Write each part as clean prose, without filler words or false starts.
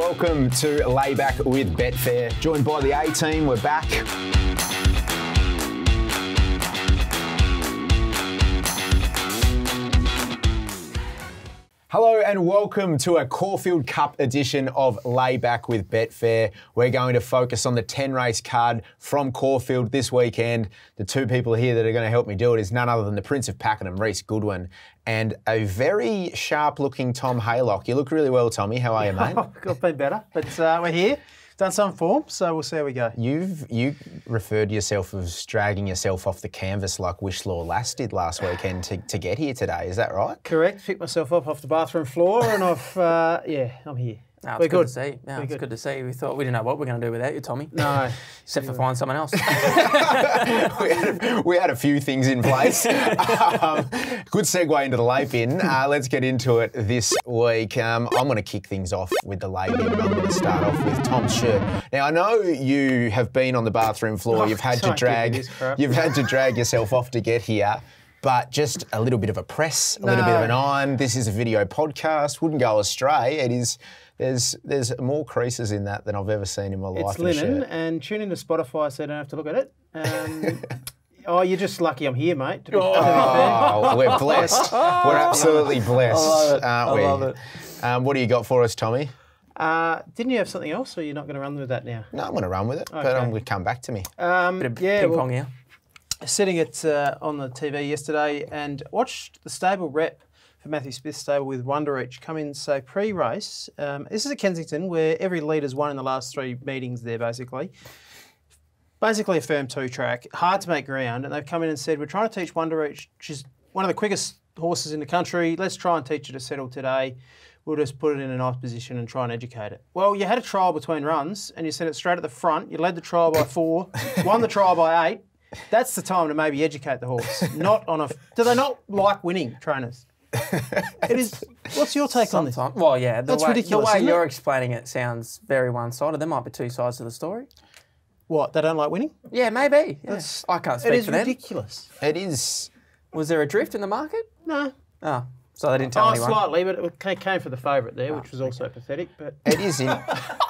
welcome to Layback with Betfair. Joined by the A team, we're back. Hello and welcome to a Caulfield Cup edition of Layback with Betfair. We're going to focus on the 10 race card from Caulfield this weekend. The two people here that are going to help me do it is none other than the Prince of Pakenham, Reece Goodwin, and a very sharp looking Tom Haylock. You look really well, Tommy. How are you, mate? I've been better, but we're here. Done some form, so we'll see how we go. You referred to yourself as dragging yourself off the canvas like Wishlaw Lass did last weekend to get here today. Is that right? Correct. Picked myself up off the bathroom floor and off. Yeah, I'm here. No, it's good to see. No, it's good to see you. We thought we didn't know what we're going to do without you, Tommy. No. Except for find someone else. We had a few things in place. Good segue into the lay bin. Let's get into it this week. I'm going to kick things off with the lay bin. I'm going to start off with Tom's shirt. Now, I know you have been on the bathroom floor. You've had to drag yourself off to get here. But just a little bit of a press, a little bit of an iron. This is a video podcast. Wouldn't go astray. It is. There's more creases in that than I've ever seen in my life. It's linen, and tune into Spotify so you don't have to look at it. Oh, you're just lucky I'm here, mate. Oh, we're blessed. We're absolutely blessed, aren't we? I love it. What do you got for us, Tommy? Didn't you have something else, or you're not going to run with that now? No, I'm going to run with it, okay. But I'm going to come back to me. Bit of ping pong here. Sitting it on the TV yesterday and watched the stable rep for Matthew Smith's stable with Wonderreach come in, so pre-race. This is at Kensington where every leader's won in the last three meetings there basically. Basically a firm two track, hard to make ground, and they've come in and said, we're trying to teach Wonderreach, she's one of the quickest horses in the country, let's try and teach her to settle today. We'll just put it in a nice position and try and educate it. Well, you had a trial between runs and you set it straight at the front, you led the trial by 4, won the trial by 8, that's the time to maybe educate the horse, not on a... Do they not like winning, trainers? It is. What's your take on this? Well, yeah, the way you're explaining it sounds very one-sided. There might be two sides to the story. What, they don't like winning? Yeah, maybe. Yeah. That's, I can't speak for them. It is ridiculous. It is. Was there a drift in the market? No. Oh. So they didn't tell anyone? Slightly, but it came for the favourite there, which was also pathetic. But it is.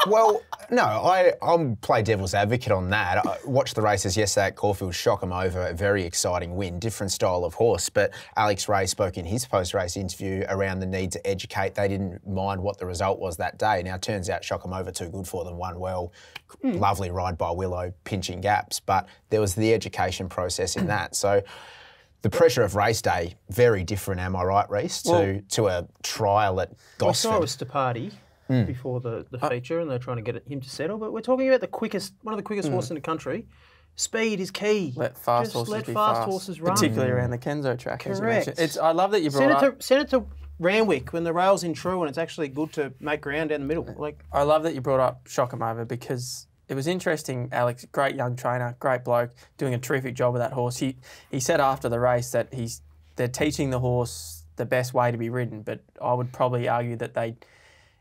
Well, no, I'm play devil's advocate on that. I watched the races yesterday at Caulfield, Shock Em Over, a very exciting win, different style of horse. But Alex Ray spoke in his post-race interview around the need to educate. They didn't mind what the result was that day. Now, it turns out Shock Em Over, too good for them, won well. Lovely ride by Willow, pinching gaps. But there was the education process in that. So... the pressure of race day, very different, am I right, Reece, to a trial at Gosford? I saw it was Sapati before the feature, and they're trying to get him to settle, but we're talking about the quickest, one of the quickest horses in the country. Speed is key. Let fast horses run. Particularly around the Kenzo track, as you mentioned. It's, I love that you brought up... Send it to Ranwick when the rail's in true and it's actually good to make ground down the middle. Like, I love that you brought up Shock Em Over because... it was interesting, Alex, great young trainer, great bloke, doing a terrific job with that horse. He said after the race that they're teaching the horse the best way to be ridden, but I would probably argue that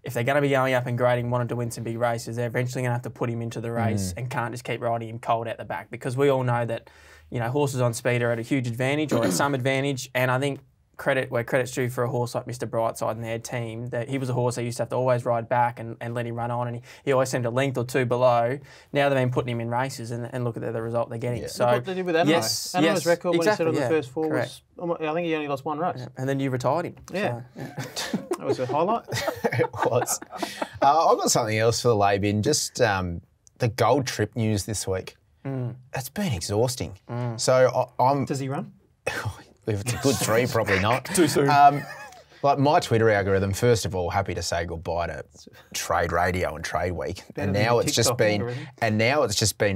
if they're going to be going up and grading, wanted to win some big races, they're eventually going to have to put him into the race and can't just keep riding him cold at the back, because we all know that, you know, horses on speed are at a huge advantage or at some advantage, and I think credit where credit's due for a horse like Mr. Brightside and their team, that he was a horse they used to have to always ride back and let him run on, and he always seemed a length or two below. Now they've been putting him in races and look at the result they're getting. Yeah. So look what they did with Animo's record when he settled the first four was, I think he only lost one race. Yeah. And then you retired him. Yeah. So, yeah. That was a highlight. It was. I've got something else for the lay bin, just the Gold Trip news this week. That's been exhausting. So I'm... Does he run? If it's a good three, probably not. Too soon. Like my Twitter algorithm, first of all, happy to say goodbye to Trade Radio and Trade Week, and now it's just been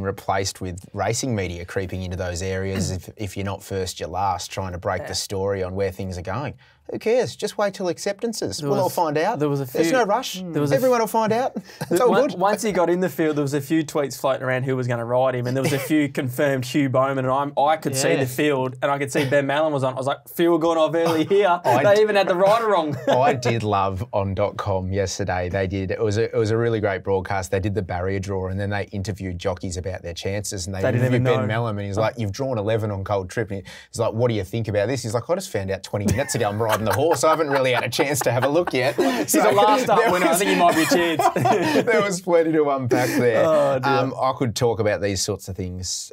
replaced with racing media creeping into those areas. If you're not first, you're last, trying to break the story on where things are going. Who cares? Just wait till acceptances. We'll all find out. There's no rush. Everyone will find out. It's all good. Once he got in the field, there was a few tweets floating around who was going to ride him, and there was a few confirmed Hugh Bowman, and I could see the field, and I could see Ben Mallon was on. I was like, field gone off early here. They even had the ride right or wrong. I did love on.com yesterday. They did. It was a really great broadcast. They did the barrier draw, and then they interviewed jockeys about their chances. And they interviewed Ben Mallon, and he's like, "You've drawn 11 on Gold Trip." And he's like, "What do you think about this?" He's like, "I just found out 20 minutes ago I'm riding the horse. I haven't really had a chance to have a look yet." He's a last up winner. I think he might be a chance. There was plenty to unpack there. Oh, I could talk about these sorts of things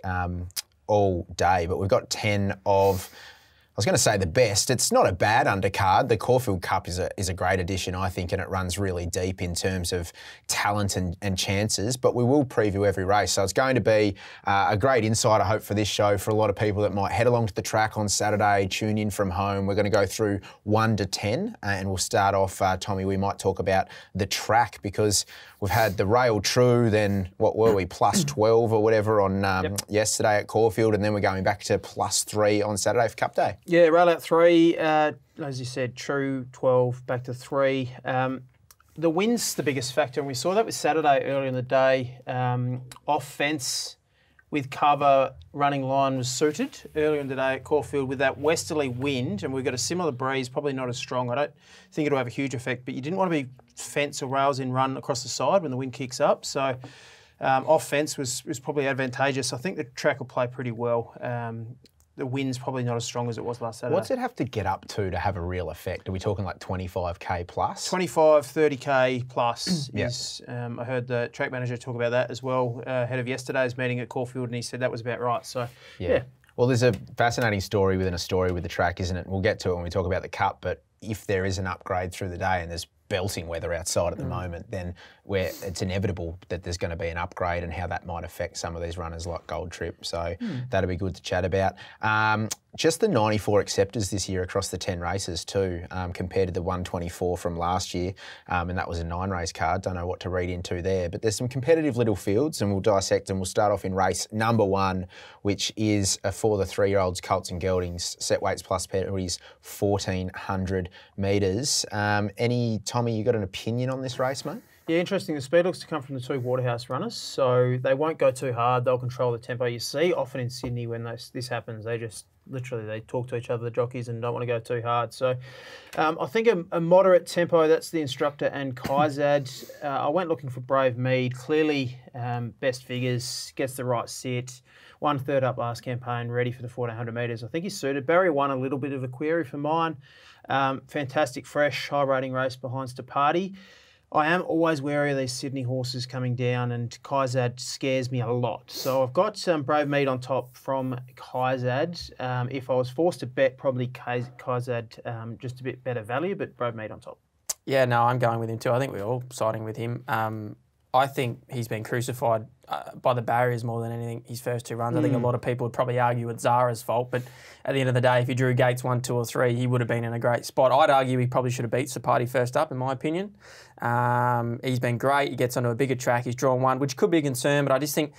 all day, but we've got 10 of, I was going to say the best. It's not a bad undercard. The Caulfield Cup is a great addition, I think, and it runs really deep in terms of talent and chances, but we will preview every race. So it's going to be a great insight, I hope, for this show for a lot of people that might head along to the track on Saturday, tune in from home. We're going to go through 1 to 10, and we'll start off, Tommy, we might talk about the track because we've had the rail true, then what were we, plus 12 or whatever on yesterday at Caulfield, and then we're going back to plus 3 on Saturday for Cup Day. Yeah, rail at 3, as you said, true, 12, back to 3. The wind's the biggest factor, and we saw that with Saturday earlier in the day. Off fence with cover, running line was suited earlier in the day at Caulfield with that westerly wind, and we've got a similar breeze, probably not as strong. I don't think it'll have a huge effect, but you didn't want to be fence or rails in run across the side when the wind kicks up, so off fence was probably advantageous. I think the track will play pretty well. The wind's probably not as strong as it was last Saturday. What's it have to get up to have a real effect? Are we talking like 25K plus? 25, 30K plus is, I heard the track manager talk about that as well, ahead of yesterday's meeting at Caulfield, and he said that was about right, so yeah. Well, there's a fascinating story within a story with the track, isn't it? We'll get to it when we talk about the Cup, but if there is an upgrade through the day and there's belting weather outside at the moment, then it's inevitable that there's going to be an upgrade and how that might affect some of these runners like Gold Trip. So that'll be good to chat about. Just the 94 acceptors this year across the 10 races too, compared to the 124 from last year, and that was a 9-race card. Don't know what to read into there, but there's some competitive little fields, and we'll dissect, and we'll start off in race number 1, which is for the 3-year-olds, colts and geldings, set weights plus penalties, 1,400 metres. Any, Tommy, you got an opinion on this race, mate? Yeah, interesting. The speed looks to come from the 2 Waterhouse runners, so they won't go too hard. They'll control the tempo. You see often in Sydney when this happens, they just literally they talk to each other, the jockeys, and don't want to go too hard. So I think a moderate tempo, that's the instructor and Kaizad. I went looking for Brave Mead. Clearly best figures, gets the right sit. 1/3 up last campaign, ready for the 1,400 metres. I think he's suited. Barrier 1, a little bit of a query for mine. Fantastic, fresh, high rating race behind Sapati. I am always wary of these Sydney horses coming down, and Kaizad scares me a lot. So I've got Brave Mead on top from Kaizad. If I was forced to bet, probably Kaizad just a bit better value, but Brave Mead on top. Yeah, no, I'm going with him too. I think we're all siding with him. I think he's been crucified by the barriers more than anything, his first 2 runs. I think a lot of people would probably argue it's Zara's fault, but at the end of the day, if he drew gates 1, 2 or 3, he would have been in a great spot. I'd argue he probably should have beat Sapati first up, in my opinion. He's been great. He gets onto a bigger track. He's drawn 1, which could be a concern, but I just think,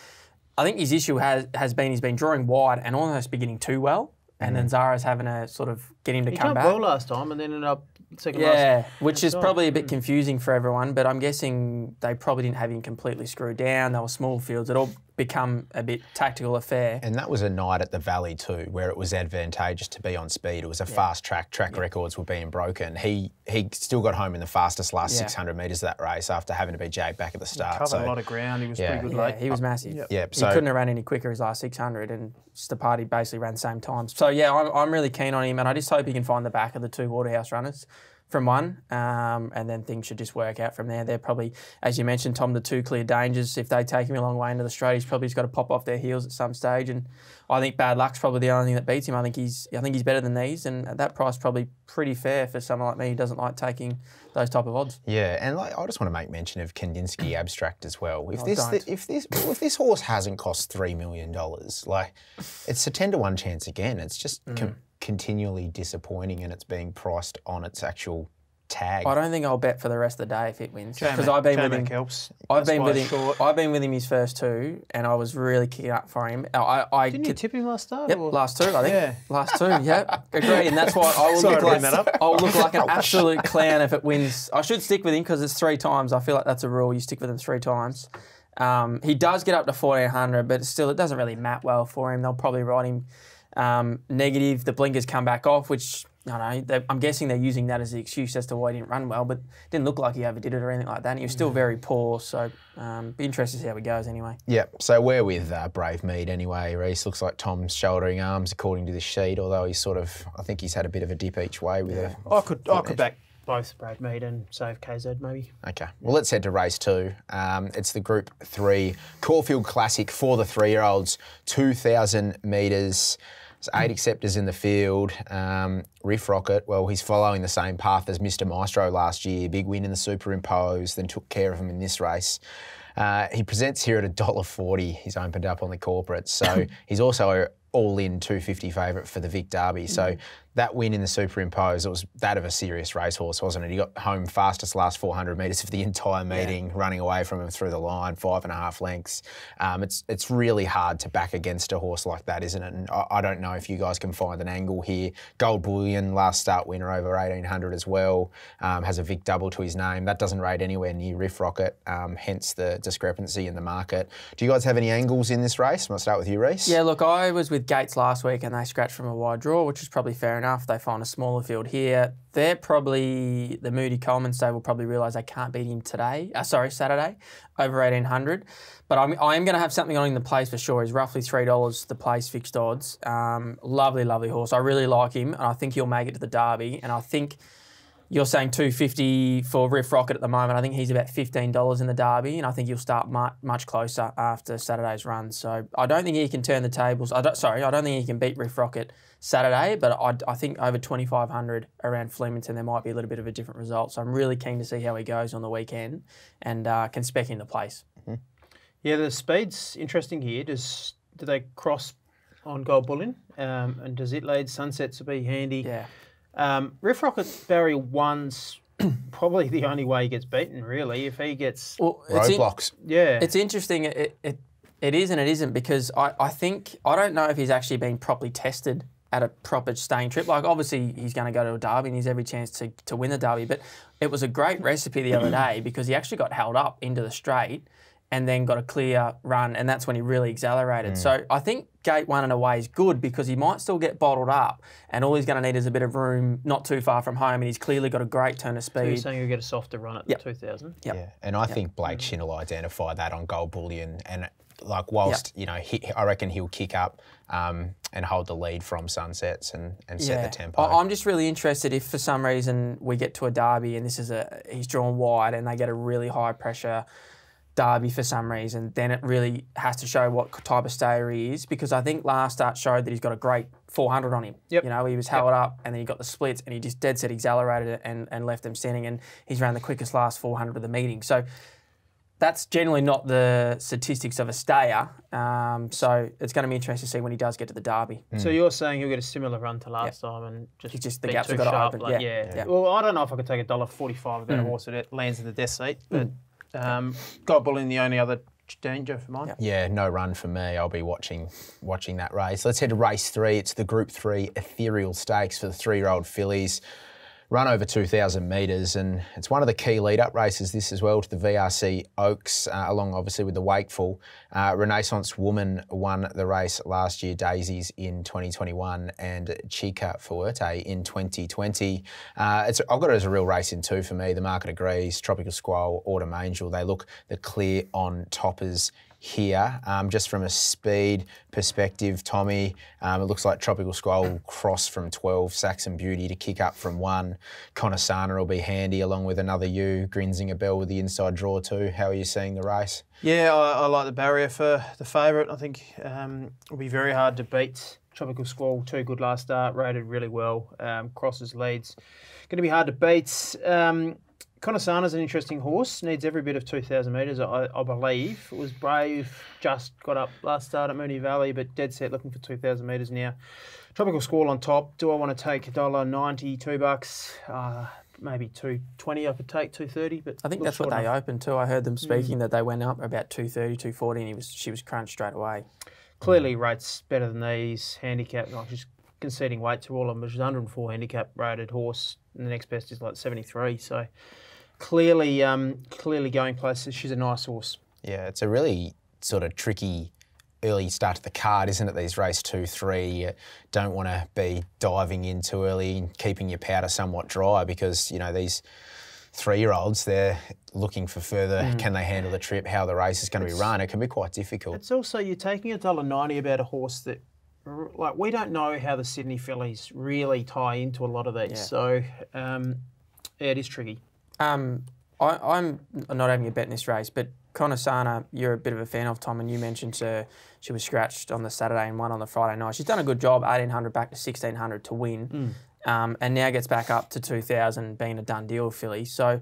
his issue has been he's been drawing wide and almost beginning too well. And then Zara's having to sort of get him to come back. He jumped well last time and then ended up second last. Yeah, which is probably a bit confusing for everyone, but I'm guessing they probably didn't have him completely screwed down. They were small fields. It all become a bit tactical affair. And that was a night at the Valley too, where it was advantageous to be on speed. It was a fast track. Track records were being broken. He still got home in the fastest last 600 metres of that race after having to be jagged back at the start. He covered a lot of ground. He was pretty good late. He was massive. He couldn't have run any quicker his last 600, and Sapati basically ran the same time. So yeah, I'm really keen on him, and I just hope he can find the back of the 2 Waterhouse runners from 1, and then things should just work out from there. They're probably, as you mentioned, Tom, the 2 clear dangers. If they take him a long way into the straight, he's probably just got to pop off their heels at some stage. And I think bad luck's probably the only thing that beats him. I think he's better than these, and at that price, probably pretty fair for someone like me who doesn't like taking those type of odds. Yeah, and like, I just want to make mention of Kandinsky Abstract as well. If this horse hasn't cost $3 million, like it's a 10 to 1 chance again. It's just continually disappointing, and it's being priced on its actual tag. I don't think I'll bet for the rest of the day if it wins, because I've been with him his first 2, and I was really kicking up for him. Didn't you tip him last start? Yep, last 2, I think. Yeah. Last 2, yeah, agreed. And that's why I'll look like an absolute clown if it wins. I should stick with him because it's 3 times. I feel like that's a rule. You stick with him 3 times. He does get up to 1,400, but still, it doesn't really map well for him. They'll probably ride him negative. The blinkers come back off, which I don't know, I'm guessing they're using that as the excuse as to why he didn't run well, but it didn't look like he overdid it or anything like that. And he was still very poor, so be interested to see how it goes anyway. Yeah, so we're with Brave Mead anyway. Reece, looks like Tom's shouldering arms according to this sheet, although he's sort of, I think he's had a bit of a dip each way with a... I could back both Brave Mead and save KZ maybe. Okay, well let's head to race two. It's the Group 3 Caulfield Classic for the 3-year-olds, 2,000 metres. It's 8 acceptors in the field. Riff Rocket, well, he's following the same path as Mr. Maestro last year. Big win in the Superimpose, then took care of him in this race. He presents here at $1.40. He's opened up on the corporate. So he's also all-in $2.50 favourite for the Vic Derby. So that win in the Superimpose, it was that of a serious racehorse, wasn't it? He got home fastest last 400 metres of the entire meeting, running away from him through the line, 5.5 lengths. It's really hard to back against a horse like that, isn't it? And I don't know if you guys can find an angle here. Gold Bullion, last start winner over 1,800 as well, has a Vic double to his name. That doesn't rate anywhere near Riff Rocket, hence the discrepancy in the market. Do you guys have any angles in this race? I'll start with you, Reece. Yeah, look, I was with Gates last week and they scratched from a wide draw, which is probably fair enough. They find a smaller field here. They're probably, the Moody Coleman stable probably realise they can't beat him today, Saturday, over 1,800. But I am going to have something on in the place for sure. He's roughly $3 the place fixed odds. Lovely, lovely horse. I really like him and I think he'll make it to the Derby. And I think you're saying $2.50 for Riff Rocket at the moment. I think he's about $15 in the Derby and I think he'll start much closer after Saturday's run. So I don't think he can turn the tables. I don't think he can beat Riff Rocket Saturday, but I think over 2,500 around Flemington, there might be a little bit of a different result. So I'm really keen to see how he goes on the weekend and can spec into place. Yeah, the speed's interesting here. Do they cross on Gold Bullion? And does it lead Sunsets to be handy? Yeah. Riff Rocket Barrier 1's probably the only way he gets beaten, really, if he gets roadblocks. Yeah. It's interesting. It is and it isn't, because I don't know if he's actually been properly tested at a proper staying trip. Like, obviously, he's going to go to a derby and he's every chance to win the derby. But it was a great recipe the other day because he actually got held up into the straight and then got a clear run, and that's when he really accelerated. So I think Gate 1 in a way is good because he might still get bottled up and all he's going to need is a bit of room not too far from home, and he's clearly got a great turn of speed. So you're saying he'll get a softer run at the 2,000? Yeah, and I think Blake Shinn will identify that on Gold Bullion, and like whilst you know, I reckon he'll kick up and hold the lead from Sunsets and set the tempo. I'm just really interested if for some reason we get to a derby and this is he's drawn wide and they get a really high pressure derby for some reason, then it really has to show what type of stayer he is, because I think last start showed that he's got a great 400 on him. You know, he was held up and then he got the splits and he just dead set accelerated it and left them standing, and he's ran the quickest last 400 of the meeting. So that's generally not the statistics of a stayer. So it's going to be interesting to see when he does get to the derby. So you're saying he'll get a similar run to last time and just the gaps have got to open. Like, Well, I don't know if I could take $1.45 about a horse that lands in the death seat, but Gold Bullion the only other danger for mine. Yeah, no run for me. I'll be watching that race. Let's head to race 3. It's the Group 3 Ethereal Stakes for the 3-year-old fillies. Run over 2,000 metres, and it's one of the key lead-up races, this as well, to the VRC Oaks, along obviously with the Wakeful. Renaissance Woman won the race last year, Daisies in 2021 and Chica Fuerte in 2020. I've got it as a real race in two for me. The market agrees. Tropical Squall, Autumn Angel, they look the clear on toppers here. Just from a speed perspective, Tommy, it looks like Tropical Squall will cross from 12, Saxon Beauty to kick up from 1. Conasana will be handy along with another U, Grinzinger Bell with the inside draw too. How are you seeing the race? Yeah, I like the barrier for the favourite. I think it'll be very hard to beat Tropical Squall. Too good last start, rated really well, crosses leads. Going to be hard to beat. Conasana's an interesting horse, needs every bit of 2,000 metres, I believe. It was Brave, just got up last start at Moonee Valley, but dead set looking for 2,000 metres now. Tropical Squall on top. Do I want to take $1.90, $2? Maybe $2.20 I could take, $2.30. But I think that's what they opened too. I heard them speaking that they went up about $2.30, $2.40, and she was crunched straight away. Clearly rates better than these. Handicap, like she's conceding weight to all of them. She's 104 handicap rated horse, and the next best is like 73, so... Clearly going places. She's a nice horse. Yeah, it's a really sort of tricky early start to the card, isn't it? These race 2, 3, you don't want to be diving in too early and keeping your powder somewhat dry, because, you know, these 3-year-olds, they're looking for further, can they handle the trip, how the race is going to be run. It can be quite difficult. It's also, you're taking $1.90 about a horse that, like, we don't know how the Sydney fillies really tie into a lot of these. Yeah. So, it is tricky. I'm not having a bet in this race, but Conasana, you're a bit of a fan of, Tom, and you mentioned she was scratched on the Saturday and won on the Friday night. She's done a good job, 1,800 back to 1,600 to win, and now gets back up to 2,000, being a done deal filly. So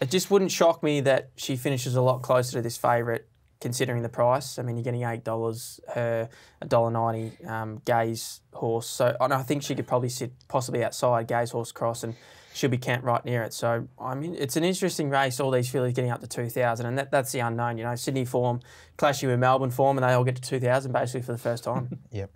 it just wouldn't shock me that she finishes a lot closer to this favourite, considering the price. I mean, you're getting $8, her $1.90 Gay's horse. So, and I think she could probably sit possibly outside Gay's horse cross, and she'll be camped right near it. So, I mean, it's an interesting race, all these fillies getting up to 2,000, and that's the unknown, you know. Sydney form clashing with Melbourne form, and they all get to 2,000 basically for the first time. Yep.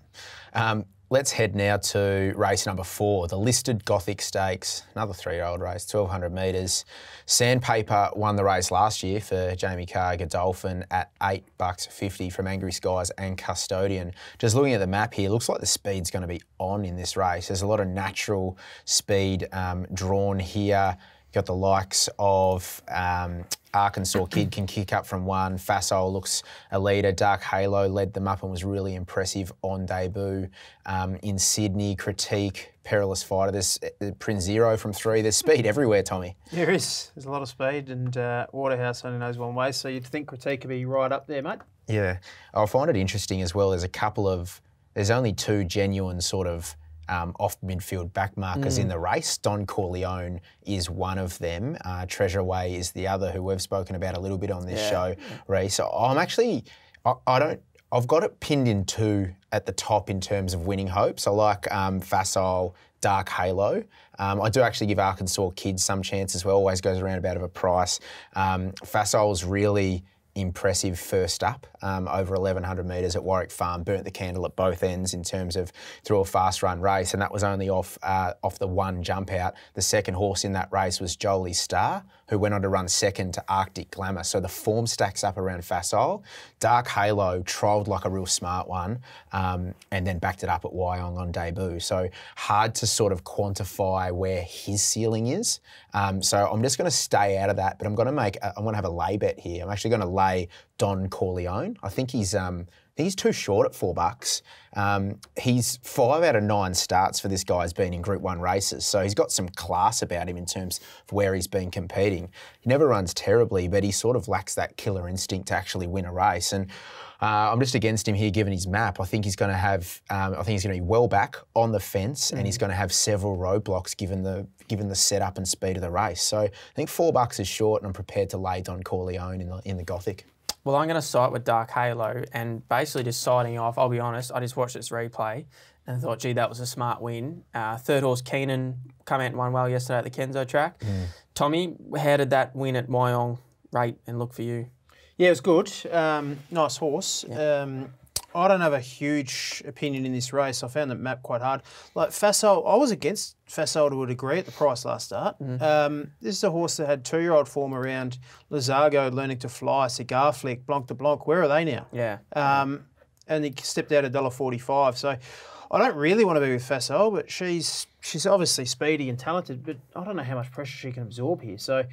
Let's head now to race number 4, the listed Gothic Stakes, another 3-year-old race, 1,200 metres. Sandpaper won the race last year for Jamie Carr Godolphin at $8.50 from Angry Skies and Custodian. Just looking at the map here, looks like the speed's going to be on in this race. There's a lot of natural speed drawn here. You've got the likes of Arkansas Kid can kick up from 1. Fasol looks a leader. Dark Halo led them up and was really impressive on debut. In Sydney, Critique, Perilous Fighter. There's Prince Zero from 3. There's speed everywhere, Tommy. There is. There's a lot of speed, and Waterhouse only knows one way, so you'd think Critique could be right up there, mate. Yeah. I find it interesting as well. There's a couple of... There's only 2 genuine sort of off midfield backmarkers in the race. Don Corleone is one of them. Treasure Way is the other, who we've spoken about a little bit on this show, Reece. So I'm actually, I've got it pinned in 2 at the top in terms of winning hopes. I like Facile, Dark Halo. I do actually give Arkansas Kids some chance as well. Always goes around about of a price. Facile's really impressive first up, over 1,100 metres at Warwick Farm, burnt the candle at both ends in terms of through a fast run race, and that was only off the 1 jump out. The second horse in that race was Jolie Star, who went on to run second to Arctic Glamour. So the form stacks up around Facile. Dark Halo trolled like a real smart one, and then backed it up at Wyong on debut. So hard to sort of quantify where his ceiling is. So I'm just going to stay out of that, but I'm going to have a lay bet here. I'm actually going to lay Don Corleone. I think he's too short at $4. He's 5 out of 9 starts for this guy has been in Group 1 races, so he's got some class about him in terms of where he's been competing. He never runs terribly, but he sort of lacks that killer instinct to actually win a race. And I'm just against him here, given his map. I think he's going to have, I think he's going to be well back on the fence, and he's going to have several roadblocks given the setup and speed of the race. So I think $4 is short, and I'm prepared to lay Don Corleone in the Gothic. Well, I'm going to side with Dark Halo, and basically just siding off, I'll be honest, I just watched this replay and thought, gee, that was a smart win. Third horse Keenan come out and won well yesterday at the Kenzo track. Tommy, how did that win at Wyong rate and look for you? Yeah, it was good. Nice horse. Yeah. I don't have a huge opinion in this race. I found the map quite hard. Like Fasol, I was against Fasol to a degree at the price last start. This is a horse that had 2-year-old form around Lizargo, Learning to Fly, Cigar Flick, Blanc de Blanc. Where are they now? Yeah. And he stepped out at $1.45. So I don't really want to be with Fasol, but she's obviously speedy and talented, but I don't know how much pressure she can absorb here. So...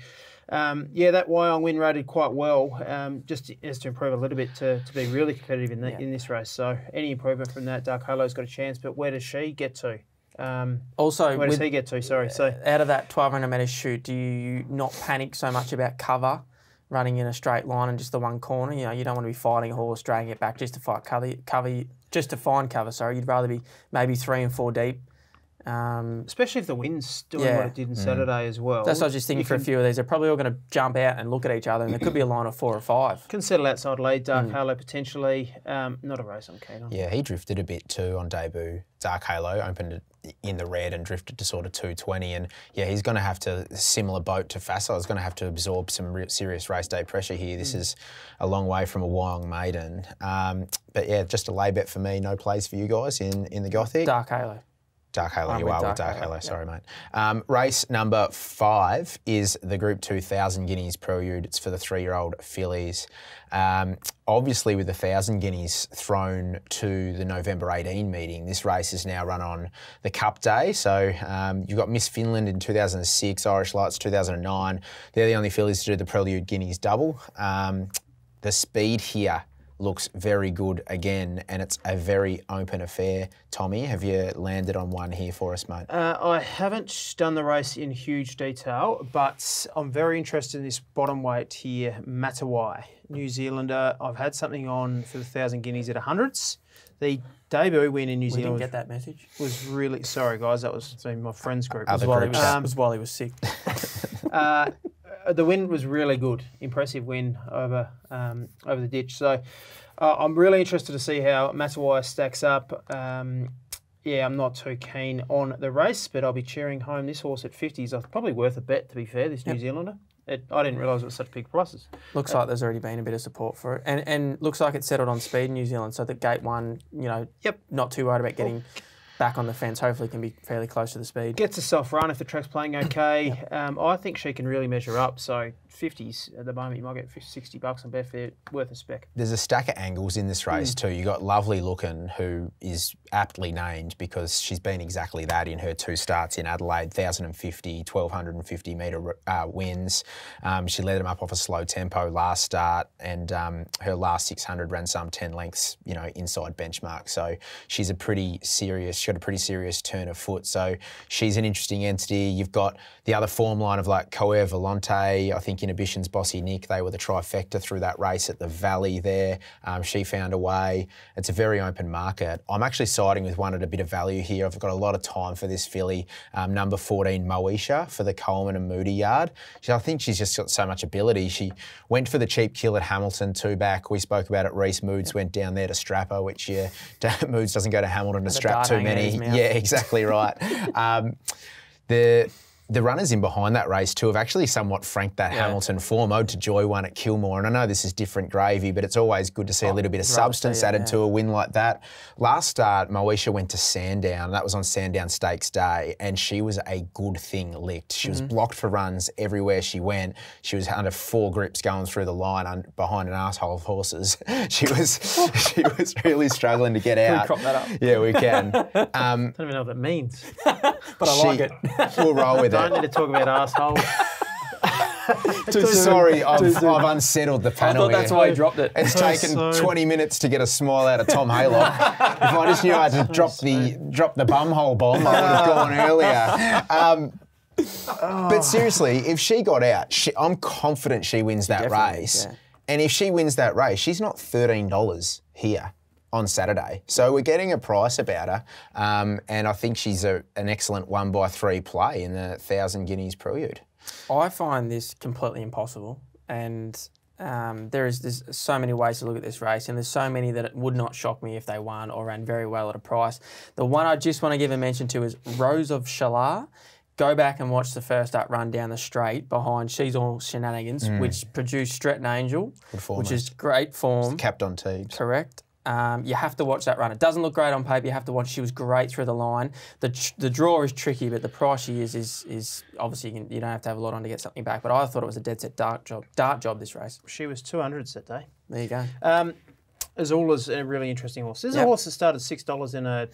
yeah, that Wyong win rated quite well, just as to improve a little bit to be really competitive in this race. So any improvement from that, Dark Halo's got a chance, but where does she get to? Where does he get to? Sorry. So out of that 1,200 metre shoot, do you not panic so much about cover running in a straight line and just the one corner? You know, you don't want to be fighting a horse, dragging it back just to fight cover, just to find cover. Sorry, you'd rather be maybe 3 and 4 deep. Especially if the wind's doing what it did on Saturday as well. That's what I was just thinking. For a few of these, they're probably all going to jump out and look at each other, and there could be a line of 4 or 5. Can settle outside lead, Dark Halo potentially. Not a race I'm keen on. Yeah, he drifted a bit too on debut. Dark Halo opened in the red and drifted to sort of 220, and yeah, he's going to have to, similar boat to Fasol, he's going to have to absorb some serious race day pressure here. This is a long way from a Wyong maiden. But yeah, just a lay bet for me, no plays for you guys in the Gothic. Dark Halo. Dark Halo, you are with Dark Halo. Sorry, mate. Race number 5 is the Group 2 1,000 Guineas Prelude. It's for the 3-year-old fillies. Obviously, with the 1,000 Guineas thrown to the November 18 meeting, this race is now run on the Cup Day. So you've got Miss Finland in 2006, Irish Lights 2009. They're the only fillies to do the Prelude Guineas double. The speed here looks very good again, and it's a very open affair. Tommy, have you landed on one here for us, mate? I haven't done the race in huge detail, but I'm very interested in this bottom weight here, Matawai, New Zealander. I've had something on for the 1,000 Guineas at 100s. The debut win in New Zealand. We didn't get that message. Was really, sorry guys, that was in my friend's group. It was while he was sick. The win was really good, impressive win over over the ditch. So I'm really interested to see how Matawai stacks up. Yeah, I'm not too keen on the race, but I'll be cheering home this horse at 50s. It's probably worth a bet, to be fair, this New Zealander. I didn't realise it was such big prices. Looks like there's already been a bit of support for it. And looks like it's settled on speed in New Zealand, so the gate one, you know, not too worried about getting back on the fence. Hopefully can be fairly close to the speed. Gets a soft run if the track's playing okay. I think she can really measure up, so 50s at the moment. You might get 50, 60 bucks on Betfair, worth a spec. There's a stack of angles in this race too. You got Lovely Looking, who is aptly named because she's been exactly that in her 2 starts in Adelaide, 1,050, 1,250 metre wins. She led them up off a slow tempo last start, and her last 600 ran some 10 lengths, you know, inside benchmark. So she's a pretty serious, she's got a pretty serious turn of foot. So she's an interesting entity. You've got the other form line of like Coeur Volante, I think Inhibition's Bossy Nick, they were the trifecta through that race at the Valley there. She found a way. It's a very open market. I'm actually siding with one at a bit of value here. I've got a lot of time for this filly. Number 14, Moesha, for the Coleman and Moody Yard. I think she's just got so much ability. She went for the cheap kill at Hamilton, 2 back. We spoke about it, Reece. Moods went down there to Strapper, which Moods doesn't go to Hamilton to strap too many. Yeah, exactly right. The runners in behind that race too have actually somewhat franked that Hamilton form. Ode to Joy won at Kilmore, and I know this is different gravy, but it's always good to see a little bit of substance added to a win like that. Last start, Moesha went to Sandown. That was on Sandown Stakes Day, and she was a good thing licked. She was blocked for runs everywhere she went. She was under 4 grips going through the line behind an asshole of horses. She was really struggling to get out. Can we crop that up? Yeah, we can. I don't even know what that means, but I like it. We'll roll with it. I don't need to talk about assholes. Sorry, I've unsettled the panel. I thought that's why you dropped it. It's taken 20 minutes to get a smile out of Tom Haylock. If I just knew I had to drop the bumhole bomb, I would have gone earlier. But seriously, if she got out, I'm confident she wins that race. Yeah. And if she wins that race, she's not $13 here on Saturday. So we're getting a price about her, and I think she's an excellent 1/3 play in the 1,000 Guineas Prelude. I find this completely impossible, and there's so many ways to look at this race, and there's so many that it would not shock me if they won or ran very well at a price. The one I just want to give a mention to is Rose of Shalar. Go back and watch the first up run down the straight behind She's All Shenanigans, which produced Stretton Angel, which is great form. It's capped on Teagues. Correct. You have to watch that run. It doesn't look great on paper. You have to watch. She was great through the line. The draw is tricky, but the price she is obviously you don't have to have a lot on to get something back. But I thought it was a dead set dart job this race. She was 200s that day. There you go. Azula's a really interesting horse. There's a horse that started $6 in a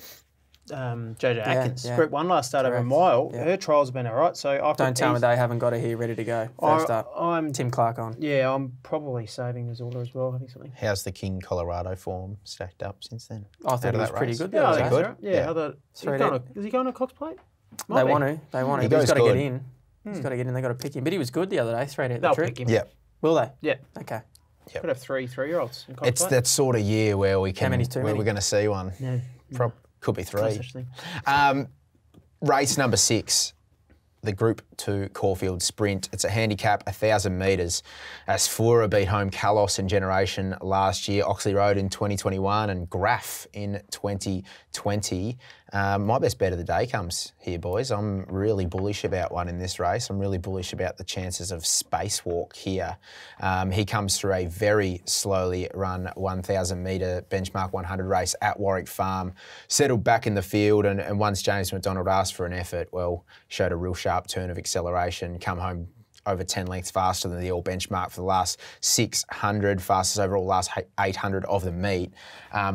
JJ Atkins Group 1 last start over a mile. Yeah. Her trial's been all right. So don't tell me they haven't got her here ready to go. First up. I'm Tim Clark on. Yeah, I'm probably saving Azula as well. I think something. How's the King Colorado form stacked up since then? I thought it was pretty good. Yeah, I think is he going to Cox Plate? They want to. They want to. He's got to get in. He's got to get in. They got to pick him. But he was good the other day. 3 out the trip. Yeah. Will they? Yeah. Okay. Could have 3 3-year-olds. It's that sort of year where we can. Where we're going to see one. Yeah. Could be 3. Race number 6, the Group 2 Caulfield Sprint. It's a handicap, 1,000 metres. Asfura beat home Kalos and Generation last year, Oxley Road in 2021 and Graff in 2020. My best bet of the day comes here, boys. I'm really bullish about one in this race. I'm really bullish about the chances of Spacewalk here. He comes through a very slowly run 1,000 metre benchmark 100 race at Warwick Farm, settled back in the field, and once James McDonald asked for an effort, well, showed a real sharp turn of acceleration, come home over 10 lengths faster than the all benchmark for the last 600, fastest overall last 800 of the meet.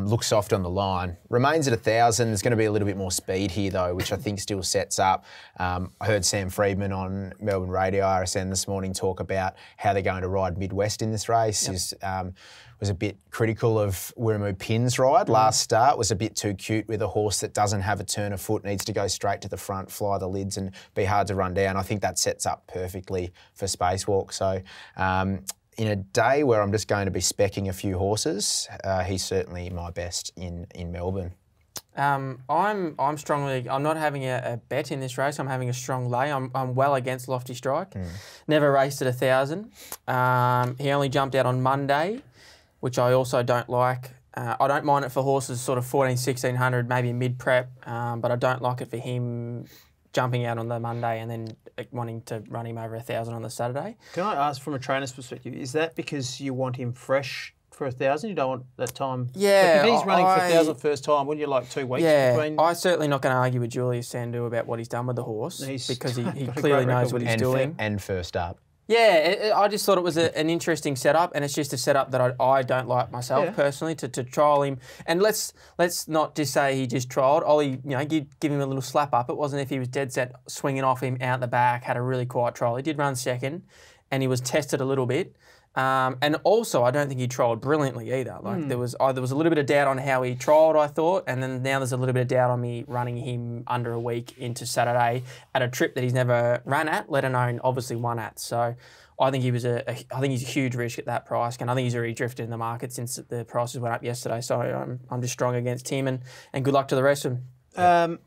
Looks soft on the line. Remains at 1,000. There's going to be a little bit more speed here though, which I think still sets up. I heard Sam Friedman on Melbourne Radio RSN this morning talk about how they're going to ride Midwest in this race. Yep. Was a bit critical of Wiramu Pin's ride. Last start was a bit too cute with a horse that doesn't have a turn of foot, needs to go straight to the front, fly the lids and be hard to run down. I think that sets up perfectly for Spacewalk. So in a day where I'm just going to be specking a few horses, he's certainly my best in Melbourne. I'm not having a bet in this race. I'm having a strong lay. I'm well against Lofty Strike. Never raced at 1,000. He only jumped out on Monday, which I also don't like. I don't mind it for horses sort of 14, 1600, maybe mid-prep, but I don't like it for him jumping out on the Monday and then wanting to run him over 1,000 on the Saturday. Can I ask from a trainer's perspective, is that because you want him fresh for 1,000? You don't want that time? Yeah. Like if he's running for 1,000 first time, wouldn't you like 2 weeks? Yeah, between? I'm certainly not going to argue with Julius Sandu about what he's done with the horse because he clearly knows what he's doing. And first up. Yeah, I just thought it was an interesting setup, and it's just a setup that I don't like myself personally to trial him. And let's not just say he just trialled. Ollie, you know, give him a little slap up. It wasn't if he was dead set swinging off him out the back, had a really quiet trial. He did run second, and he was tested a little bit. And also, I don't think he trialled brilliantly either. Like there was a little bit of doubt on how he trialled, I thought, and then now there's a little bit of doubt on me running him under a week into Saturday at a trip that he's never run at, let alone obviously won at. So I think he was I think he's a huge risk at that price, and I think he's already drifted in the market since the prices went up yesterday. So I'm just strong against him, and good luck to the rest of him.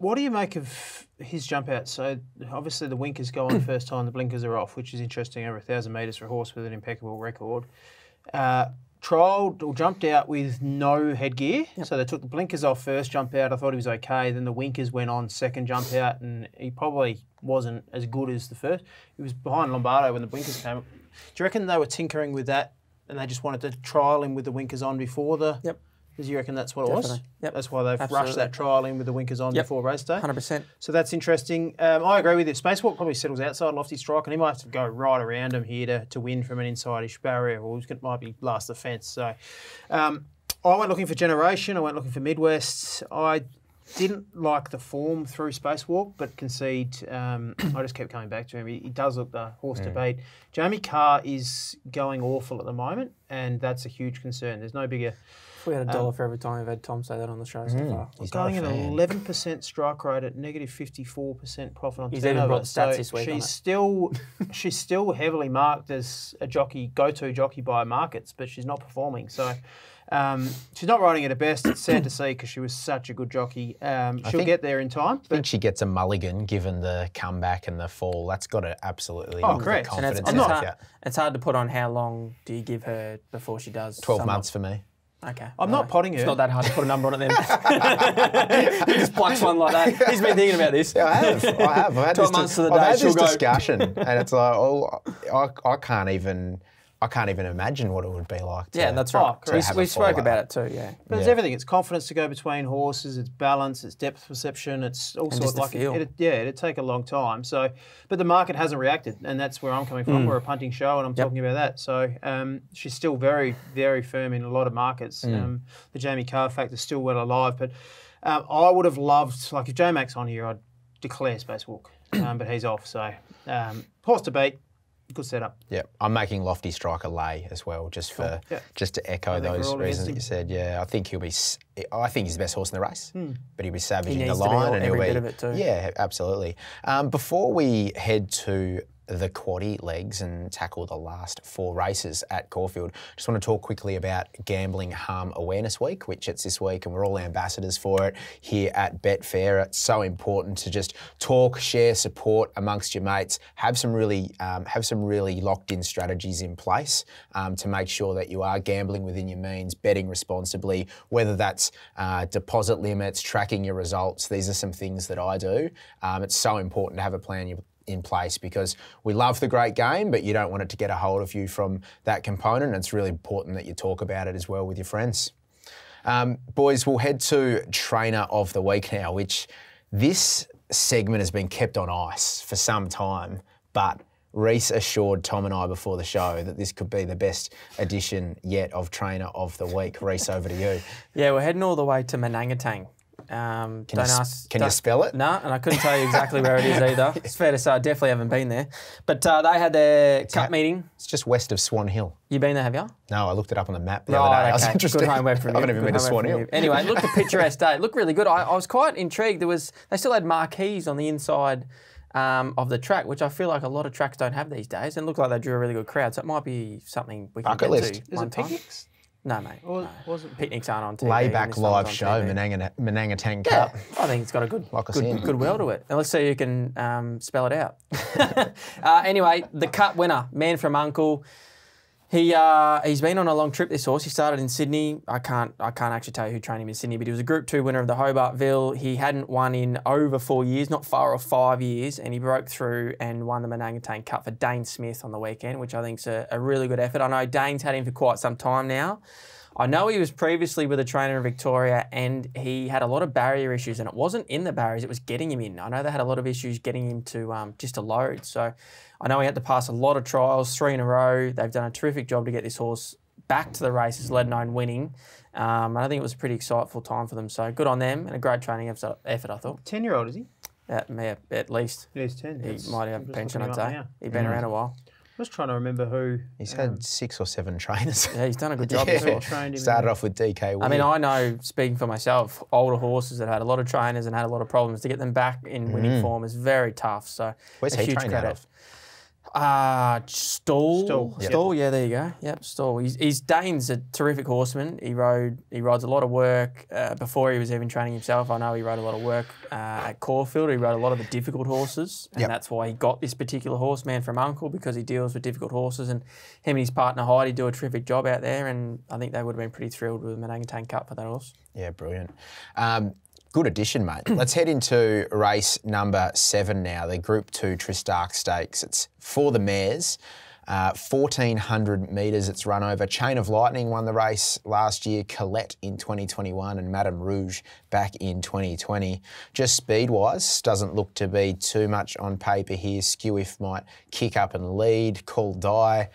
What do you make of his jump out? So obviously the winkers go on first time, the blinkers are off, which is interesting over 1,000 metres for a horse with an impeccable record. Trialled or jumped out with no headgear. Yep. So they took the blinkers off first, jump out. I thought he was okay. Then the winkers went on second jump out, and he probably wasn't as good as the first. He was behind Lombardo when the blinkers came up. Do you reckon they were tinkering with that and they just wanted to trial him with the winkers on before the... Yep. Because you reckon that's what it was? Yep. That's why they've rushed that trial in with the winkers on before race day? 100%. So that's interesting. I agree with you. Spacewalk probably settles outside Lofty Strike, and he might have to go right around him here to win from an inside-ish barrier, or it might be last the fence. So I went looking for Generation. I went looking for Midwest. I didn't like the form through Spacewalk, but concede. I just kept coming back to him. He does look the horse to beat. Jamie Carr is going awful at the moment, and that's a huge concern. There's no bigger... We had $1 for every time we've had Tom say that on the show so far. He's going at 11% strike rate at negative 54% profit on turnover. He's even brought stats this week. She's still heavily marked as a jockey, go-to jockey by markets, but she's not performing. So she's not riding at her best. It's sad to see because she was such a good jockey. She'll get there in time. I think she gets a mulligan given the comeback and the fall. That's got to absolutely look at the confidence. And it's hard to put on how long do you give her before she does. 12 months for me. Okay. I'm not potting her. It's not that hard to put a number on it then. He just plucks one like that. He's been thinking about this. Yeah, I have. I've had 12 months to the day. I've had this discussion and it's like, oh, I can't even imagine what it would be like to... Yeah, that's right. We spoke about it too, yeah. But it's everything. It's confidence to go between horses, it's balance, it's depth perception, it's all sorts of... It'd take a long time. So, but the market hasn't reacted, and that's where I'm coming from. We're a punting show, and I'm talking about that. So she's still very, very firm in a lot of markets. The Jamie Carr factor is still well alive, but I would have loved... Like, if J-Mac's on here, I'd declare Spacewalk, but he's off, so... horse to beat. Good setup. Yeah, I'm making Lofty Strike a lay as well, just to echo those reasons that you said. Yeah, I think he'll be. I think he's the best horse in the race, but he'll be savage in the line, and he'll be. Bit of it too. Yeah, absolutely. Before we head to the quaddie legs and tackle the last four races at Caulfield. Just want to talk quickly about Gambling Harm Awareness Week, which it's this week and we're all ambassadors for it here at Betfair. It's so important to just talk, share, support amongst your mates, have some really locked-in strategies in place to make sure that you are gambling within your means, betting responsibly, whether that's deposit limits, tracking your results. These are some things that I do. It's so important to have a plan in place because we love the great game, but you don't want it to get a hold of you from that component. It's really important that you talk about it as well with your friends. Boys, we'll head to Trainer of the Week now, which this segment has been kept on ice for some time, but Reece assured Tom and I before the show that this could be the best edition yet of Trainer of the Week. Reece, over to you. Yeah, we're heading all the way to Menangatang. Can you spell it? No, and I couldn't tell you exactly where it is either. It's fair to say I definitely haven't been there. But they had their cup meeting. It's just west of Swan Hill. You've been there, have you? No, I looked it up on the map the other day. Okay. I was interested. Good homework from you. I haven't even been to Swan Hill. Anyway, look, the picturesque day. It looked really good. I was quite intrigued. They still had marquees on the inside of the track, which I feel like a lot of tracks don't have these days, and looked like they drew a really good crowd. So it might be something we can get to one time. Picnics? No, mate. No. Wasn't picnics aren't on TV. Layback live show, Menangatang Cup. I think it's got a good well to it. And let's see who can spell it out. Anyway, the Cup winner, Man From Uncle. He's been on a long trip, this horse. He started in Sydney. I can't actually tell you who trained him in Sydney, but he was a Group 2 winner of the Hobartville. He hadn't won in over 4 years, not far off 5 years, and he broke through and won the Menangatang Cup for Dane Smith on the weekend, which I think is a really good effort. I know Dane's had him for quite some time now. I know he was previously with a trainer in Victoria and he had a lot of barrier issues, and it wasn't in the barriers, it was getting him in. I know they had a lot of issues getting him to just to load. So I know he had to pass a lot of trials, 3 in a row. They've done a terrific job to get this horse back to the races, let alone winning. And I think it was a pretty exciting time for them. So good on them and a great training effort, I thought. 10-year-old, is he? At least. He's 10. He might have a pension, I'd say. He's been around a while. I was trying to remember who... He's had 6 or 7 trainers. Yeah, he's done a good job. Started off with DK Weir. I mean, I know, speaking for myself, older horses that had a lot of trainers and had a lot of problems, to get them back in winning form is very tough. So where's he trained out of? Stall, yeah, there you go. Yep, Stall. Dane's a terrific horseman. He rides a lot of work. Before he was even training himself, I know he rode a lot of work at Caulfield. He rode a lot of the difficult horses, and that's why he got this particular horse, Man From Uncle, because he deals with difficult horses, and him and his partner Heidi do a terrific job out there, and I think they would have been pretty thrilled with the Menangatang Cup for that horse. Yeah, brilliant. Good addition, mate. Let's head into race number 7 now, the Group 2 Tristark Stakes. It's for the mares, 1,400 metres it's run over. Chain of Lightning won the race last year, Colette in 2021 and Madame Rouge back in 2020. Just speed-wise, doesn't look to be too much on paper here. Skewiff might kick up and lead. Call Die,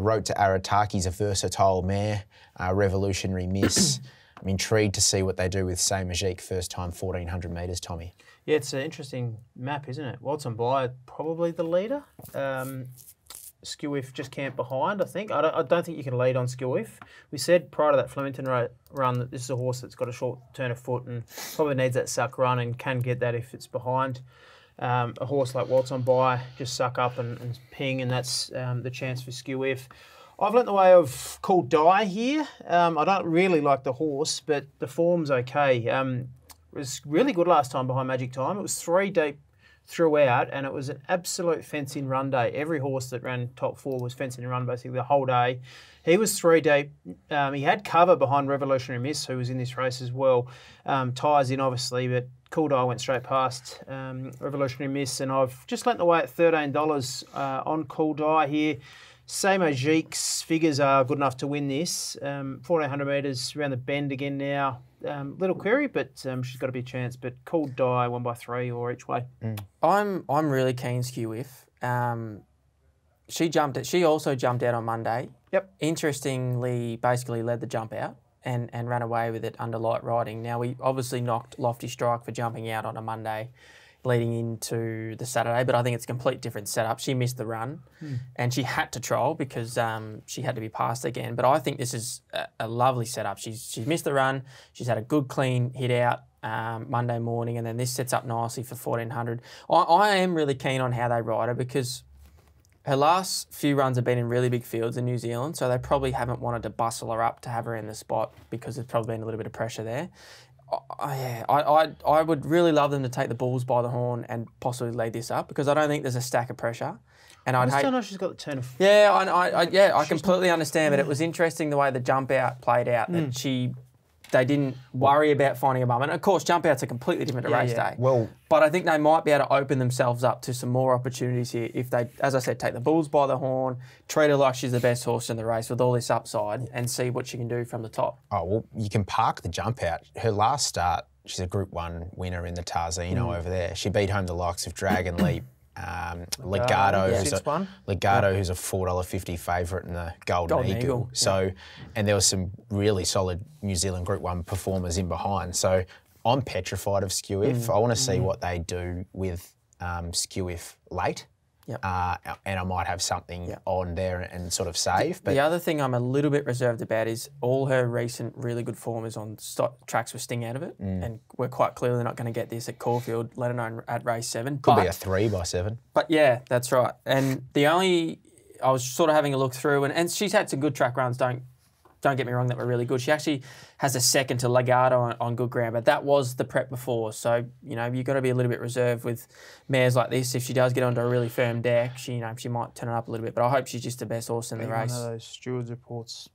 Road to Arataki's a versatile mare, Revolutionary Miss. I'm intrigued to see what they do with Say Magique, first time 1,400 metres, Tommy. Yeah, it's an interesting map, isn't it? Walton Bly, probably the leader. Skewiff just camped behind, I think. I don't think you can lead on Skewiff. We said prior to that Flemington run that this is a horse that's got a short turn of foot and probably needs that suck run and can get that if it's behind. A horse like Walton Bly, just suck up and ping, and that's the chance for Skewiff. I've learnt the way of Call Die here. I don't really like the horse, but the form's okay. It was really good last time behind Magic Time. It was 3 deep throughout, and it was an absolute fencing run day. Every horse that ran top 4 was fencing run basically the whole day. He was 3 deep. He had cover behind Revolutionary Miss, who was in this race as well. Ties in, obviously, but Call Die went straight past Revolutionary Miss, and I've just lent the way at $13 on Call Die here. Say Magique's figures are good enough to win this. 1,400 metres around the bend again now. Little query, but she's got to be a chance. But Call Die, 1 by 3 or each way. I'm really keen Skewiff. She also jumped out on Monday. Yep. Interestingly, basically led the jump out and ran away with it under light riding. Now we obviously knocked Lofty Strike for jumping out on a Monday, leading into the Saturday, but I think it's a complete different setup. She missed the run and she had to troll because she had to be passed again. But I think this is a lovely setup. She's missed the run. She's had a good clean hit out Monday morning, and then this sets up nicely for 1,400. I am really keen on how they ride her because Her last few runs have been in really big fields in New Zealand, so they probably haven't wanted to bustle her up to have her in the spot because there's probably been a little bit of pressure there. I would really love them to take the bulls by the horn and possibly lead this up because I don't think there's a stack of pressure. And I still know she's got the turn of... Yeah, I completely understand, but it was interesting the way the jump out played out, that they didn't worry about finding a bum. And of course, jump outs are completely different to race day. Well, but I think they might be able to open themselves up to some more opportunities here if they, as I said, take the bulls by the horn, treat her like she's the best horse in the race with all this upside and see what she can do from the top. Oh, well, you can park the jump out. Her last start, she's a Group 1 winner in the Tarzino over there. She beat home the likes of Dragon Leap, Legato, who's a $4.50 favourite in the Golden Eagle. So, and there were some really solid New Zealand Group 1 performers in behind. So I'm petrified of Skewiff. I want to see what they do with Skewiff late. And I might have something on there and sort of save. But the other thing I'm a little bit reserved about is all her recent really good form is on tracks with sting out of it, and we're quite clearly not going to get this at Caulfield, let alone at race 7. Could be a 3 by 7. But yeah, that's right. And the only, I was sort of having a look through, and she's had some good track runs, don't get me wrong, that were really good. She actually has a second to Legato on good ground, but that was the prep before. So, you know, you've got to be a little bit reserved with mares like this. If she does get onto a really firm deck, she, you know, she might turn it up a little bit, but I hope she's just the best horse in the race. One of those stewards reports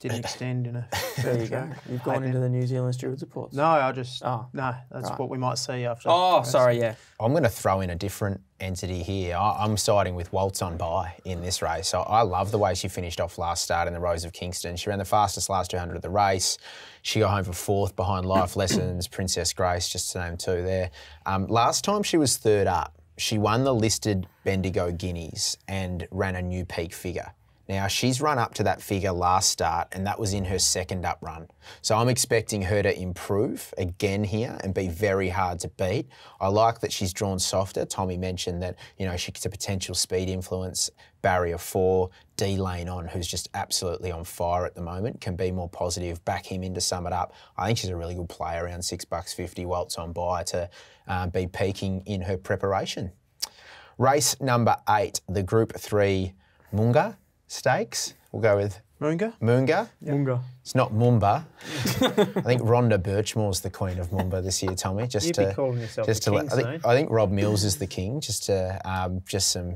didn't extend in a... There you go. You've gone into the New Zealand stewards reports. No, I just... Oh. No, that's right. What we might see after... Oh, sorry, yeah. I'm going to throw in a different entity here. I'm siding with Waltz on By in this race. So I love the way she finished off last start in the Rose of Kingston. She ran the fastest last 200 of the race. She got home for 4th behind Life Lessons, Princess Grace, just to name 2 there. Last time she was 3rd up. She won the listed Bendigo Guineas and ran a new peak figure. Now, she's run up to that figure last start, and that was in her second up run. So I'm expecting her to improve again here and be very hard to beat. I like that she's drawn softer. Tommy mentioned that, you know, she's a potential speed influence. Barrier 4, D-Lane on, who's just absolutely on fire at the moment, can be more positive, back him in to sum it up. I think she's a really good play around $6.50, Waltz on By, to be peaking in her preparation. Race number 8, the Group 3 Moonga Stakes. We'll go with Moonga. Moonga. Yep. Moonga. It's not Moomba. I think Rhonda Birchmore's the queen of Moomba this year, Tommy. Just You'd to be calling yourself just the to king, I think Rob Mills is the king. Just to just some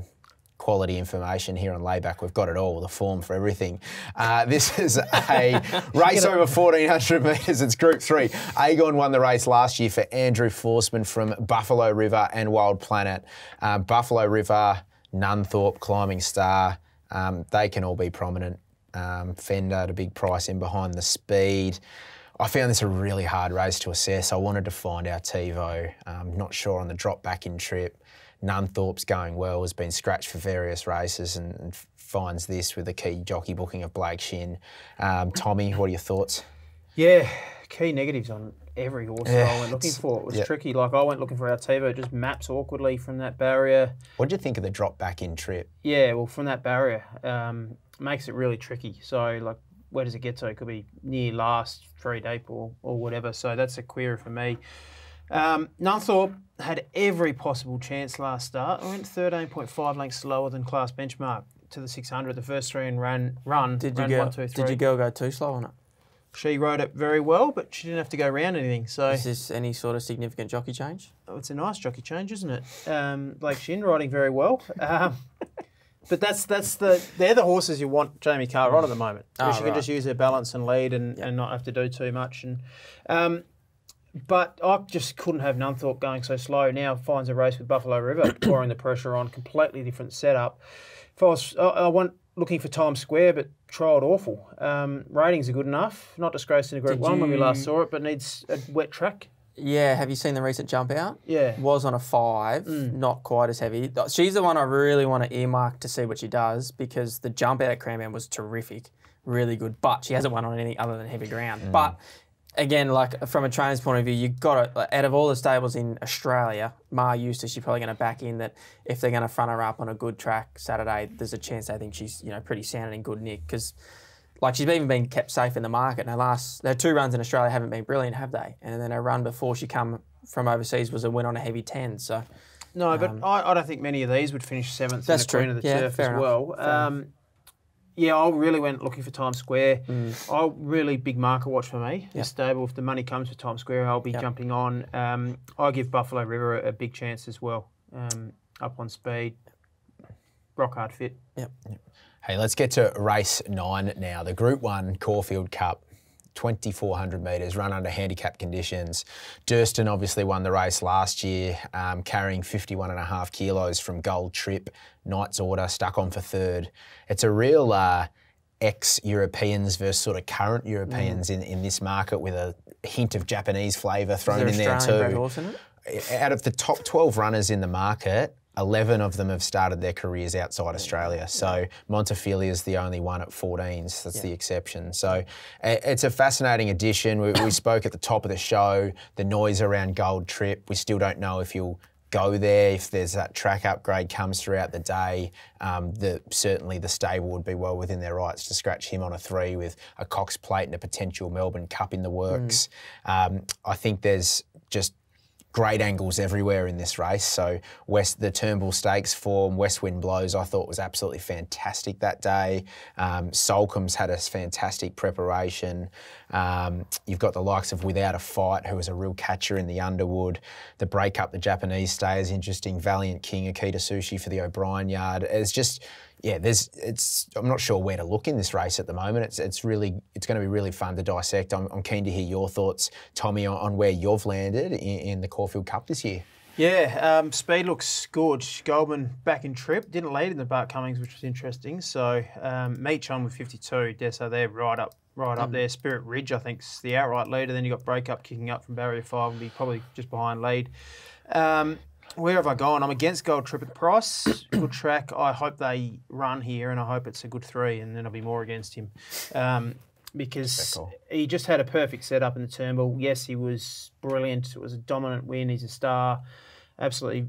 quality information here on Layback. We've got it all, the form for everything. This is a race over 1,400 metres. It's Group 3. Aegon won the race last year for Andrew Forsman from Buffalo River and Wild Planet. Buffalo River, Nunthorpe, Climbing Star. They can all be prominent. Fender at a big price in behind the speed. I found this a really hard race to assess. I wanted to find our TiVo. Not sure on the drop back in trip. Nunthorpe's going well, has been scratched for various races and finds this with the key jockey booking of Blake Shinn. Tommy, what are your thoughts? Yeah, key negatives on every horse that I went looking for. It was tricky. Like, I went looking for our TiVo. It just maps awkwardly from that barrier. What did you think of the drop back in trip? Yeah, well, from that barrier, makes it really tricky. So, like, where does it get to? It could be near last, very deep or whatever. So that's a query for me. Nunthorpe had every possible chance last start. I went 13.5 lengths slower than class benchmark to the 600. The first three and run. Did your girl go too slow on it? She rode it very well, but she didn't have to go around anything. So is this any sort of significant jockey change? Oh, it's a nice jockey change, isn't it? Blake Shinn riding very well, but they're the horses you want Jamie Carr on at the moment. She can just use her balance and lead and not have to do too much. And but I just couldn't have Nunthorpe going so slow. Now finds a race with Buffalo River pouring the pressure on, completely different setup. If I want. Looking for Times Square, but trialled awful. Ratings are good enough. Not disgraced in a Group 1 when we last saw it, but needs a wet track. Yeah, have you seen the recent jump out? Yeah. Was on a 5, not quite as heavy. She's the one I really want to earmark to see what she does because the jump out at Cranbourne was terrific, really good, but she hasn't won on anything other than heavy ground. But again, like from a trainer's point of view, you've got to, out of all the stables in Australia, Ma Eustace, you're probably going to back in that if they're going to front her up on a good track Saturday, there's a chance they think she's, you know, pretty sound and in good nick because, like, she's even been kept safe in the market. And her 2 runs in Australia haven't been brilliant, have they? And then her run before she come from overseas was a win on a heavy 10. So No, but I don't think many of these would finish seventh in the green of the turf as well. Yeah, I really went looking for Times Square. I really big market watch for me. Yep. Stable. If the money comes for Times Square, I'll be jumping on. I give Buffalo River a big chance as well. Up on speed, rock hard fit. Yep. Hey, let's get to race 9 now. The Group 1 Caulfield Cup. 2,400 metres, run under handicap conditions. Durston obviously won the race last year, carrying 51.5 kilos from Gold Trip. Knight's Order stuck on for third. It's a real ex-Europeans versus sort of current Europeans in this market, with a hint of Japanese flavour thrown in there too. Brad Horse in it? Out of the top 12 runners in the market, 11 of them have started their careers outside Australia. So Montefilia is the only one at 14s. So that's the exception. So it's a fascinating addition. We spoke at the top of the show, the noise around Gold Trip. We still don't know if you'll go there, if there's that track upgrade comes throughout the day. Certainly the stable would be well within their rights to scratch him on a 3 with a Cox Plate and a potential Melbourne Cup in the works. I think there's just great angles everywhere in this race. So the Turnbull Stakes form, West Wind Blows, I thought was absolutely fantastic that day. Solcombe's had a fantastic preparation. You've got the likes of Without a Fight, who was a real catcher in the Underwood. The Break Up the Japanese Stay is interesting. Valiant King, Akita Sushi for the O'Brien Yard. It's just, yeah, I'm not sure where to look in this race at the moment. It's going to be really fun to dissect. I'm keen to hear your thoughts, Tommy, on where you've landed in the Caulfield Cup this year. Yeah, speed looks good. Goldman back in trip, didn't lead in the Bart Cummings, which was interesting. So Meet Chum with 52, so they're right up there. Spirit Ridge, I think, is the outright leader. Then you got Break Up kicking up from barrier 5 and be probably just behind lead. Where have I gone? I'm against Gold Trip at the price. Good track. I hope they run here, and I hope it's a good 3, and then I'll be more against him. Because he just had a perfect setup in the Turnbull. Yes, he was brilliant. It was a dominant win. He's a star. Absolutely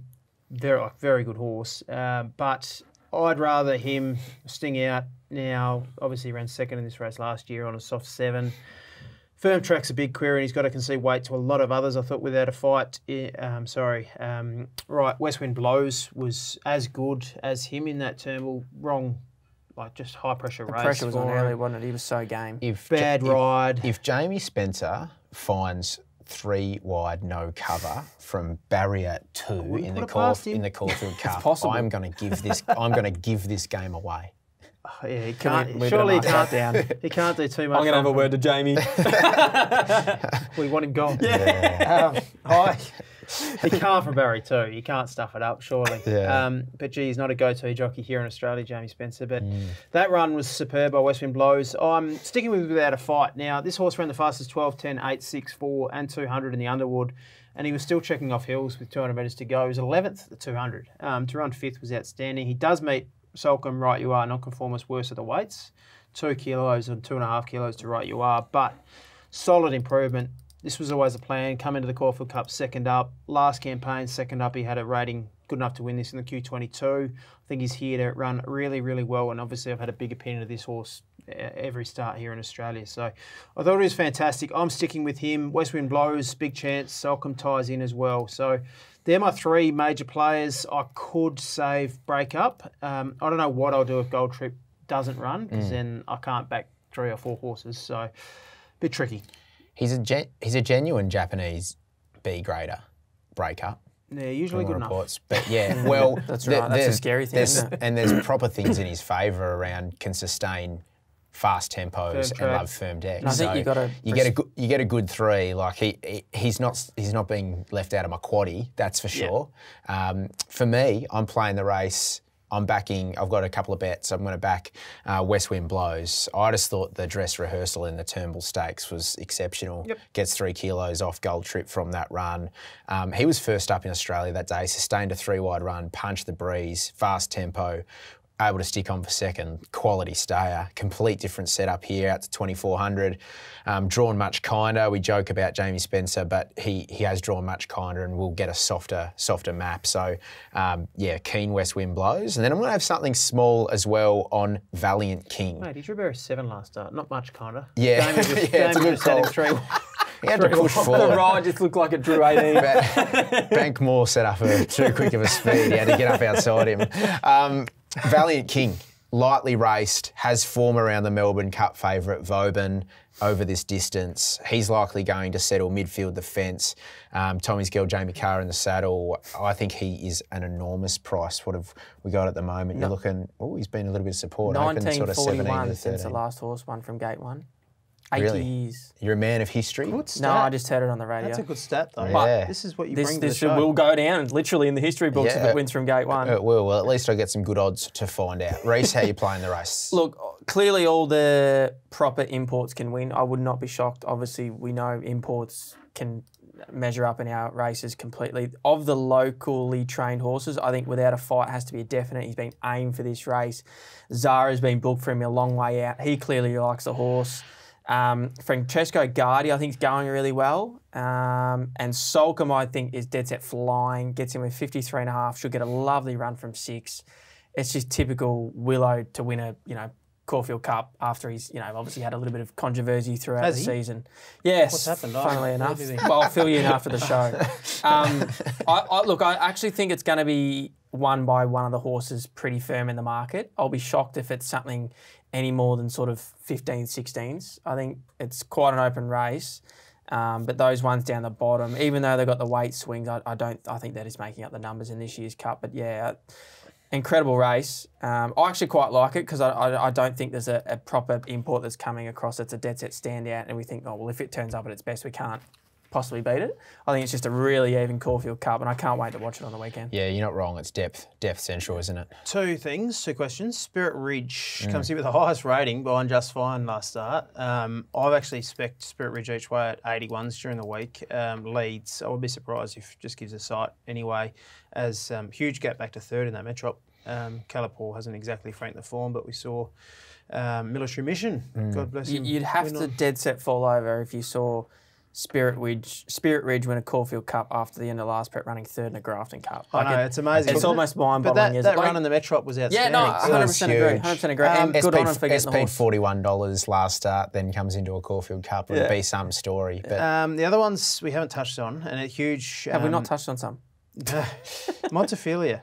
very, very good horse. But I'd rather him sting out now. Obviously, he ran second in this race last year on a soft 7. Firm track's a big query, and he's got to concede weight to a lot of others. I thought Without a Fight, West Wind Blows was as good as him in that Turnbull. Like, just high pressure race. The pressure was on early, wasn't it? He was so game. Bad ride. If Jamie Spencer finds 3 wide no cover from barrier 2 in the Caulfield Cup, I'm going to give this. I'm going to give this game away. Oh, yeah, he can't. Surely he can't. He can't do too much. I'm going to have a word to Jamie. We want him gone. Yeah. He can't from Barry too. He can't stuff it up, surely. Yeah. But gee, he's not a go-to jockey here in Australia, Jamie Spencer. But that run was superb by West Wind Blows. I'm sticking with Without a Fight. Now, this horse ran the fastest 12, 10, 8, 6, 4, and 200 in the Underwood, and he was still checking off hills with 200 metres to go. He was 11th at the 200. To run 5th was outstanding. He does meet Solcombe, Right You Are, Nonconformist, worse of the weights. 2 kilos and 2.5 kilos to Right You Are, but solid improvement. This was always the plan. Come into the Caulfield Cup second up. Last campaign, second up, he had a rating good enough to win this in the Q22. I think he's here to run really, really well, and obviously I've had a big opinion of this horse every start here in Australia. So I thought he was fantastic. I'm sticking with him. West Wind Blows, big chance. Solcombe ties in as well. So they're my 3 major players. I could save Break Up. I don't know what I'll do if Gold Trip doesn't run, because then I can't back 3 or 4 horses. So a bit tricky. He's a genuine Japanese B grader, Break Up. Yeah, usually good reports. Enough. But yeah, well, that's a scary thing. There's proper things in his favour around can sustain fast tempos and love firm decks. And I think you get a good 3. Like he's not being left out of my quaddie, that's for sure. Yeah. For me, I'm playing the race. I've got a couple of bets. I'm going to back West Wind Blows. I just thought the dress rehearsal in the Turnbull Stakes was exceptional. Yep. Gets 3 kilos off Gold Trip from that run. He was first up in Australia that day, sustained a 3 wide run, punched the breeze, fast tempo, able to stick on for second, quality stayer, complete different setup here out to 2,400. Drawn much kinder. We joke about Jamie Spencer, but he has drawn much kinder and will get a softer map. So, yeah, keen West Wind Blows. And then I'm going to have something small as well on Valiant King. Mate, he drew barrier 7 last start. Not much kinder. Yeah, Jamie was setting 3. He had to push forward. The ride just looked like it drew 18. Bankmore set up too quick of a speed. He had to get up outside him. Valiant King, lightly raced, has form around the Melbourne Cup favourite Vauban over this distance. He's likely going to settle midfield defence. Tommy's girl, Jamie Carr, in the saddle. I think he is an enormous price. What have we got at the moment? No. You're looking, oh, he's been a little bit of support. 1941 since the last horse won from gate one. 80 really? Years. You're a man of history? Good stat. No, I just heard it on the radio. That's a good stat, though. But yeah. This is what you bring to the show. This will go down literally in the history books if it wins from gate one. It will. Well, at least I get some good odds to find out. Reece, how you playing the race? Look, clearly all the proper imports can win. I would not be shocked. Obviously, we know imports can measure up in our races completely. Of the locally trained horses, I think Without a Fight has to be a definite. He's been aimed for this race. Zara's been booked for him a long way out. He clearly likes the horse. Francesco Guardi, I think, is going really well. And Solcombe, I think, is dead set flying. Gets him with 53.5. She'll get a lovely run from 6. It's just typical Willow to win a, Caulfield Cup after he's, obviously had a little bit of controversy throughout the season. Yes. What's happened? Funnily enough. Well, I'll fill you in after the show. Look, I actually think it's going to be won by one of the horses pretty firm in the market. I'll be shocked if it's something any more than sort of 15s, 16s. I think it's quite an open race. But those ones down the bottom, even though they've got the weight swings, I think that is making up the numbers in this year's Cup. But yeah, incredible race. I actually quite like it because I don't think there's a proper import that's coming across. It's a dead set standout and we think, oh, well, if it turns up at its best, we can't possibly beat it. I think it's just a really even Caulfield Cup and I can't wait to watch it on the weekend. Yeah, you're not wrong. It's depth central, isn't it? Two questions. Spirit Ridge comes here with the highest rating behind Just Fine last start. I've actually spec'd Spirit Ridge each way at 81s during the week. Leads, I would be surprised if it just gives a sight anyway, as huge gap back to third in that Metrop. Calipore hasn't exactly franked the form, but we saw Military Mission. God bless him. You'd have to dead set fall over if you saw Spirit Ridge win a Caulfield Cup after the end of last prep, running third in a Grafton Cup. I know, it's amazing. It's almost mind-boggling. But that run in the Metrop was outstanding. Yeah, no, 100% agree. 100% agree. Good on him for getting the horse. SP $41 last start, then comes into a Caulfield Cup. It'd be some story. But the other ones we haven't touched on, and a huge... Have we not touched on some? Montefilia.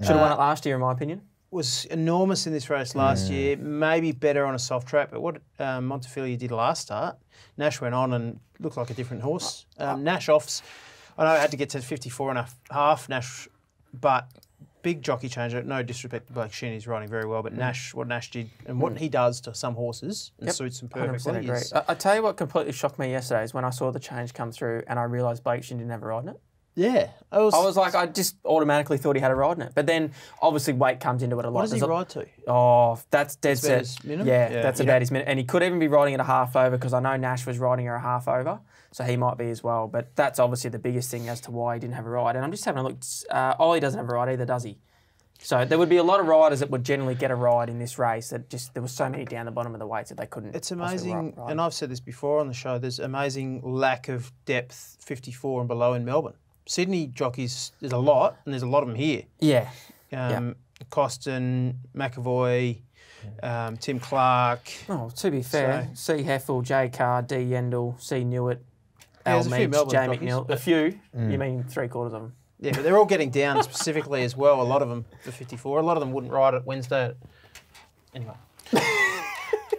Should have won it last year, in my opinion. Was enormous in this race last year, maybe better on a soft track, but what Montefilia did last start, Nash went on and looked like a different horse. Nash offs, I know I had to get to 54.5 Nash, but big jockey changer, no disrespect to Blake Shinn, he's riding very well, but Nash, what Nash did and what he does to some horses and suits them perfectly. I tell you what completely shocked me yesterday is when I saw the change come through and I realised Blake Shinn didn't have a ride in it. Yeah. I was like, I just automatically thought he had a ride in it. But then, obviously, weight comes into it a lot. What does he ride to? Oh, that's dead set. Minimum? Yeah, that's about his minimum. And he could even be riding it a half over because I know Nash was riding her a half over, so he might be as well. But that's obviously the biggest thing as to why he didn't have a ride. And I'm just having a look. Ollie doesn't have a ride either, does he? So there would be a lot of riders that would generally get a ride in this race that just, there were so many down the bottom of the weights that they couldn't. It's amazing, and I've said this before on the show, there's amazing lack of depth 54 and below in Melbourne. Sydney jockeys, there's a lot, and there's a lot of them here. Yeah. Costin, McAvoy, Tim Clark. Oh, to be fair, C. Heffel, J. Carr, D. Yendall, C. Newitt, Al Meeks, J. McNeil. A few. You mean three-quarters of them. Yeah, but they're all getting down specifically as well, a lot of them, the 54. A lot of them wouldn't ride it Wednesday. Anyway.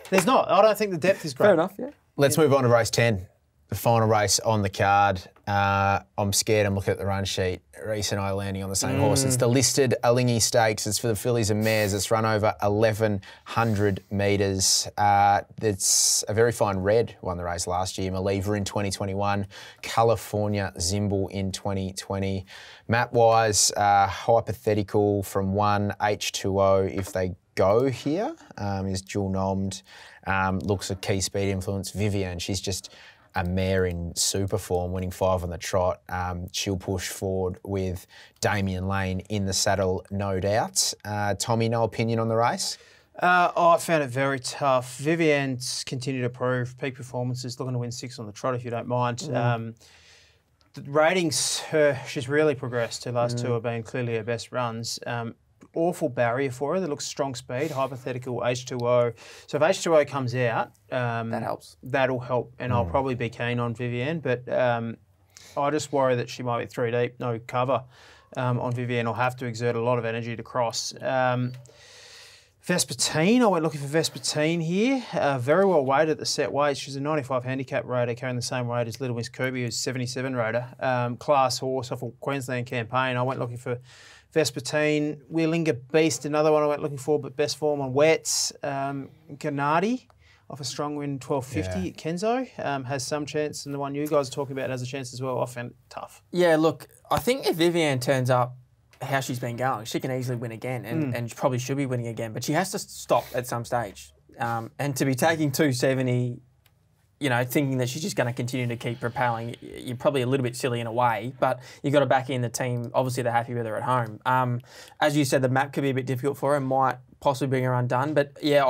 There's not. I don't think the depth is great. Fair enough, yeah. Let's move on to race 10. The final race on the card. I'm scared. I'm looking at the run sheet. Reece and I are landing on the same horse. It's the listed Alingi Stakes. It's for the fillies and mares. It's run over 1,100 metres. It's a very fine red won the race last year. Maliva in 2021. California Zimbal in 2020. Map-wise, hypothetical from 1, H2O if they go here, is dual-nommed. Looks a key speed influence. Vivian, she's just a mare in super form, winning 5 on the trot. She'll push forward with Damien Lane in the saddle, no doubt. Tommy, no opinion on the race? I found it very tough. Vivian's continued to prove peak performances, looking to win 6 on the trot, if you don't mind. The ratings, she's really progressed. Her last 2 have been clearly her best runs. awful barrier for her. That looks strong speed, hypothetical H2O. So if H2O comes out, that helps. That'll help, and I'll probably be keen on Vivienne, but I just worry that she might be three deep, no cover on Vivienne. I'll have to exert a lot of energy to cross. Vespertine, I went looking for Vespertine here. Very well weighted at the set weight. She's a 95 handicap rater, carrying the same weight as Little Miss Kirby, who's 77 rater. Class horse off a Queensland campaign. I went looking for Vespertine. Weerlinga Beast, another one I went looking for, but best form on wets. Gennady, off a strong win, 1250 at Kenzo. Has some chance, and the one you guys are talking about has a chance as well. I found it tough. Yeah, look, I think if Vivienne turns up how she's been going, she can easily win again, and she probably should be winning again, but she has to stop at some stage. And to be taking 270, you know, thinking that she's just going to continue to keep propelling, you're probably a little bit silly in a way, but you've got to back in the team. Obviously, they're happy with her at home. As you said, the map could be a bit difficult for her, might possibly bring her undone, but yeah,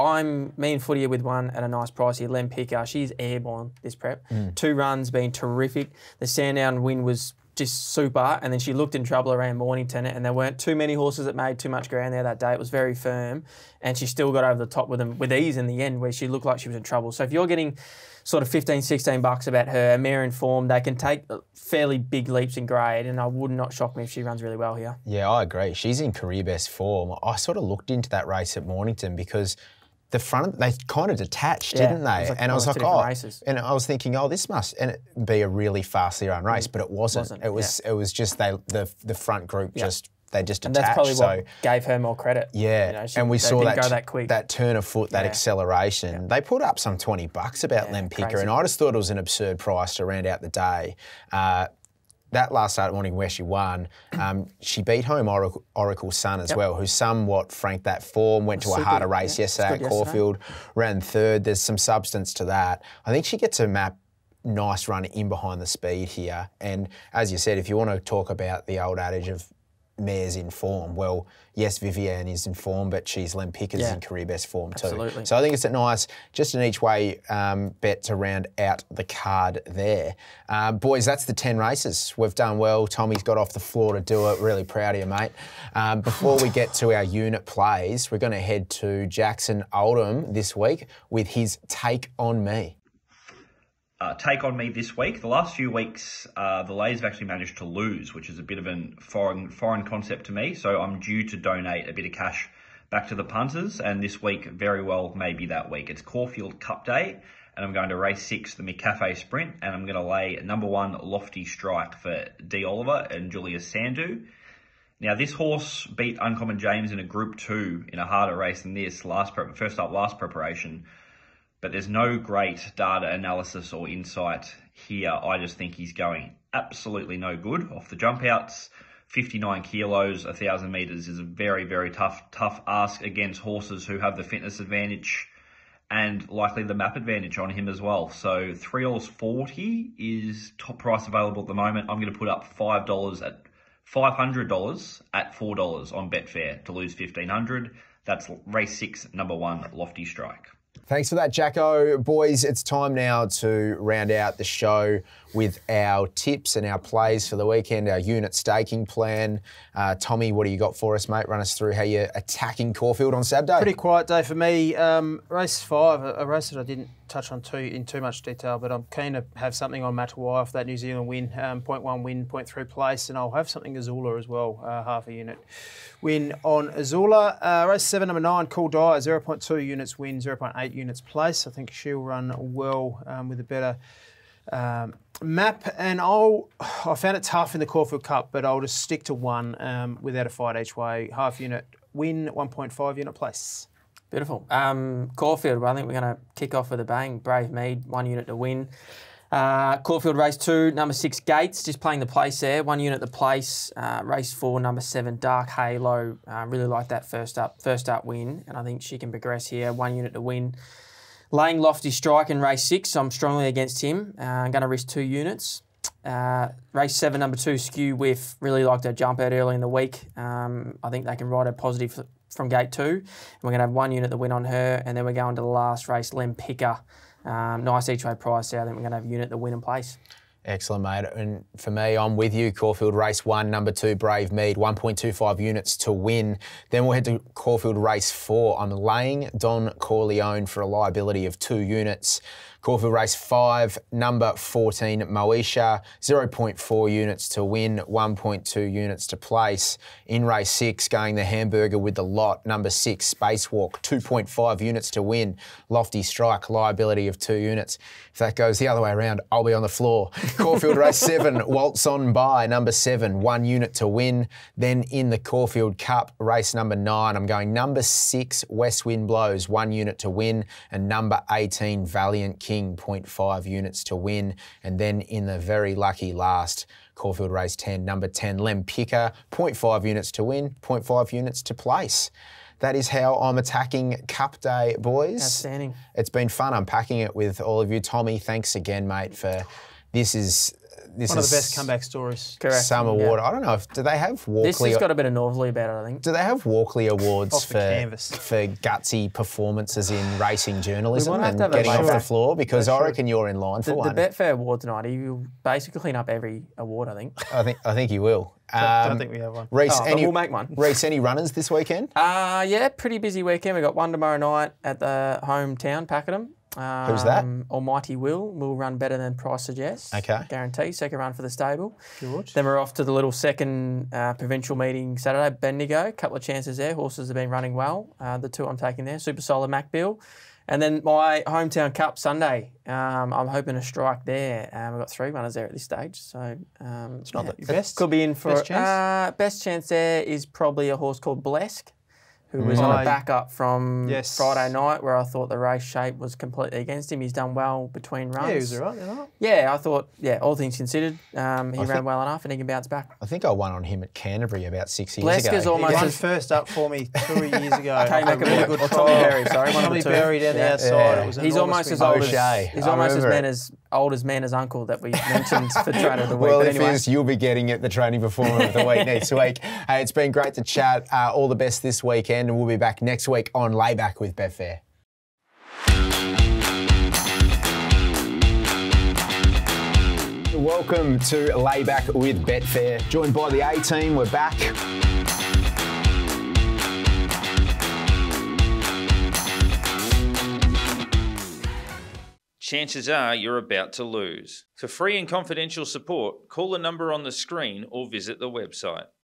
me and Footy are with one at a nice price here, Len Picker. She's airborne this prep. 2 runs, been terrific. The Sandown win was just super, and then she looked in trouble around Mornington, and there weren't too many horses that made too much ground there that day. It was very firm, and she still got over the top with them with ease in the end, where she looked like she was in trouble. So if you're getting sort of 15, 16 bucks about her, a mare in form, they can take fairly big leaps in grade, and I would not shock me if she runs really well here. Yeah, I agree. She's in career best form. I sort of looked into that race at Mornington because the front, they kind of detached, didn't they? Like, and I was like, oh, races. And I was thinking, oh, this must be a really fastly run race, but it wasn't. It was just the front group just detached. And that's probably what gave her more credit. Yeah, you know, and we saw that turn of foot, that acceleration. They put up some 20 bucks about Len Picker, crazy. And I just thought it was an absurd price to round out the day. That last start morning where she won, she beat home Oracle Sun as well, who somewhat franked that form, went to a harder race yesterday at Caulfield, ran third. There's some substance to that. I think she gets a nice run in behind the speed here. And as you said, if you want to talk about the old adage of mares in form, well, yes, Vivienne is in form, but she's Len Picker's in career best form too. Absolutely. So I think it's a nice, just an each way bet to round out the card there. Boys, that's the 10 races. We've done well. Tommy's got off the floor to do it. Really proud of you, mate. Before we get to our unit plays, we're going to head to Jackson Oldham this week with his Take On Me. Take On Me this week. The last few weeks, the ladies have actually managed to lose, which is a bit of a foreign concept to me. So I'm due to donate a bit of cash back to the punters, and this week, very well, maybe that week. It's Caulfield Cup Day, and I'm going to race 6, the McCafe Sprint, and I'm going to lay #1 Lofty Strike for Dee Oliver and Julia Sandu. Now, this horse beat Uncommon James in a Group 2 in a harder race than this first up last preparation. But there's no great data analysis or insight here. I just think he's going absolutely no good off the jump outs. 59 kilos, 1,000 metres is a very, very tough ask against horses who have the fitness advantage and likely the map advantage on him as well. So $3.40 is top price available at the moment. I'm going to put up $500 at $4 on Betfair to lose $1,500. That's race 6, #1, Lofty Strike. Thanks for that, Jacko. Boys, it's time now to round out the show with our tips and our plays for the weekend, our unit staking plan. Tommy, what do you got for us, mate? Run us through how you're attacking Caulfield on Saturday. Pretty quiet day for me. Race 5, a race that I didn't touch on in too much detail, but I'm keen to have something on Matawai for that New Zealand win, 0.1 win, 0.3 place, and I'll have something Azula as well, half a unit win on Azula. Race 7, #9, Cool Dyer, 0.2 units win, 0.8 units place. I think she'll run well with a better map, and I found it tough in the Caulfield Cup, but I'll just stick to one without a fight each way, half unit win, 1.5 unit place. Beautiful. Caulfield, well, I think we're going to kick off with a bang. Brave Mead, 1 unit to win. Caulfield race 2, #6 Gates, just playing the place there, 1 unit the place. Race 4, #7 Dark Halo, really like that first up win, and I think she can progress here, 1 unit to win. Laying Lofty Strike in race 6, so I'm strongly against him. I'm going to risk 2 units. Race 7, #2 Skew Whiff, really liked her jump out early in the week. I think they can ride her positive from gate 2, and we're going to have 1 unit that win on her, and then we're going to the last race, Len Picker. Nice each way price there. I think we're going to have a unit that win in place. Excellent, mate. And for me, I'm with you. Caulfield race 1, number 2, Brave Mead, 1.25 units to win. Then we'll head to Caulfield race 4. I'm laying Don Corleone for a liability of 2 units. Caulfield race 5, number 14, Moesha, 0.4 units to win, 1.2 units to place. In race 6, going the hamburger with the lot, number 6, Spacewalk, 2.5 units to win, Lofty Strike, liability of 2 units. If that goes the other way around, I'll be on the floor. Caulfield race 7, Waltz on by, number 7, 1 unit to win. Then in the Caulfield Cup, race number 9, I'm going number 6, West Wind Blows, 1 unit to win, and number 18, Valiant King, 0.5 units to win. And then in the very lucky last, Caulfield race 10, number 10, Lem Picker, 0.5 units to win, 0.5 units to place. That is how I'm attacking Cup Day, boys. Outstanding. It's been fun unpacking it with all of you. Tommy, thanks again, mate, for this is one of the best comeback stories. Correct. Some award. Yeah. I don't know if, do they have Walkley? This has got a bit of novelty about it, I think. Do they have Walkley Awards off the canvas for gutsy performances in racing journalism and have getting off the floor? Because I reckon you're in line for one. The Betfair Awards night, he'll basically clean up every award, I think. I think he will. I don't think we have one. Reece, we'll make one. Reece, any runners this weekend? Yeah, pretty busy weekend. We've got one tomorrow night at the hometown, Pakenham. Who's that? Almighty will run better than price suggests. Okay. Guarantee. Second run for the stable. George. Then we're off to the little second provincial meeting Saturday. Bendigo. Couple of chances there. Horses have been running well. The two I'm taking there. Super Solid, MacBill. And then my hometown cup Sunday. I'm hoping to strike there. We've got 3 runners there at this stage, so it's not that best. Could be in for best chance. Best chance there is probably a horse called Blesk, who was on a backup from Friday night, where I thought the race shape was completely against him. He's done well between runs. Yeah, he was all right, I thought, all things considered, he ran well enough and he can bounce back. I think I won on him at Canterbury about 6 years ago. Is almost he won first up for me 2 years ago. Came back a good Tommy Berry, sorry. Tommy Berry down the outside. Yeah. He's almost as old as, man as uncle that we mentioned for Train of the Week. Well, if anyway, you'll be getting it, the Training Performer of the Week next week. It's been great to chat. All the best this weekend. And we'll be back next week on Layback with Betfair. Welcome to Layback with Betfair. Joined by the A-Team, we're back. Chances are you're about to lose. For free and confidential support, call the number on the screen or visit the website.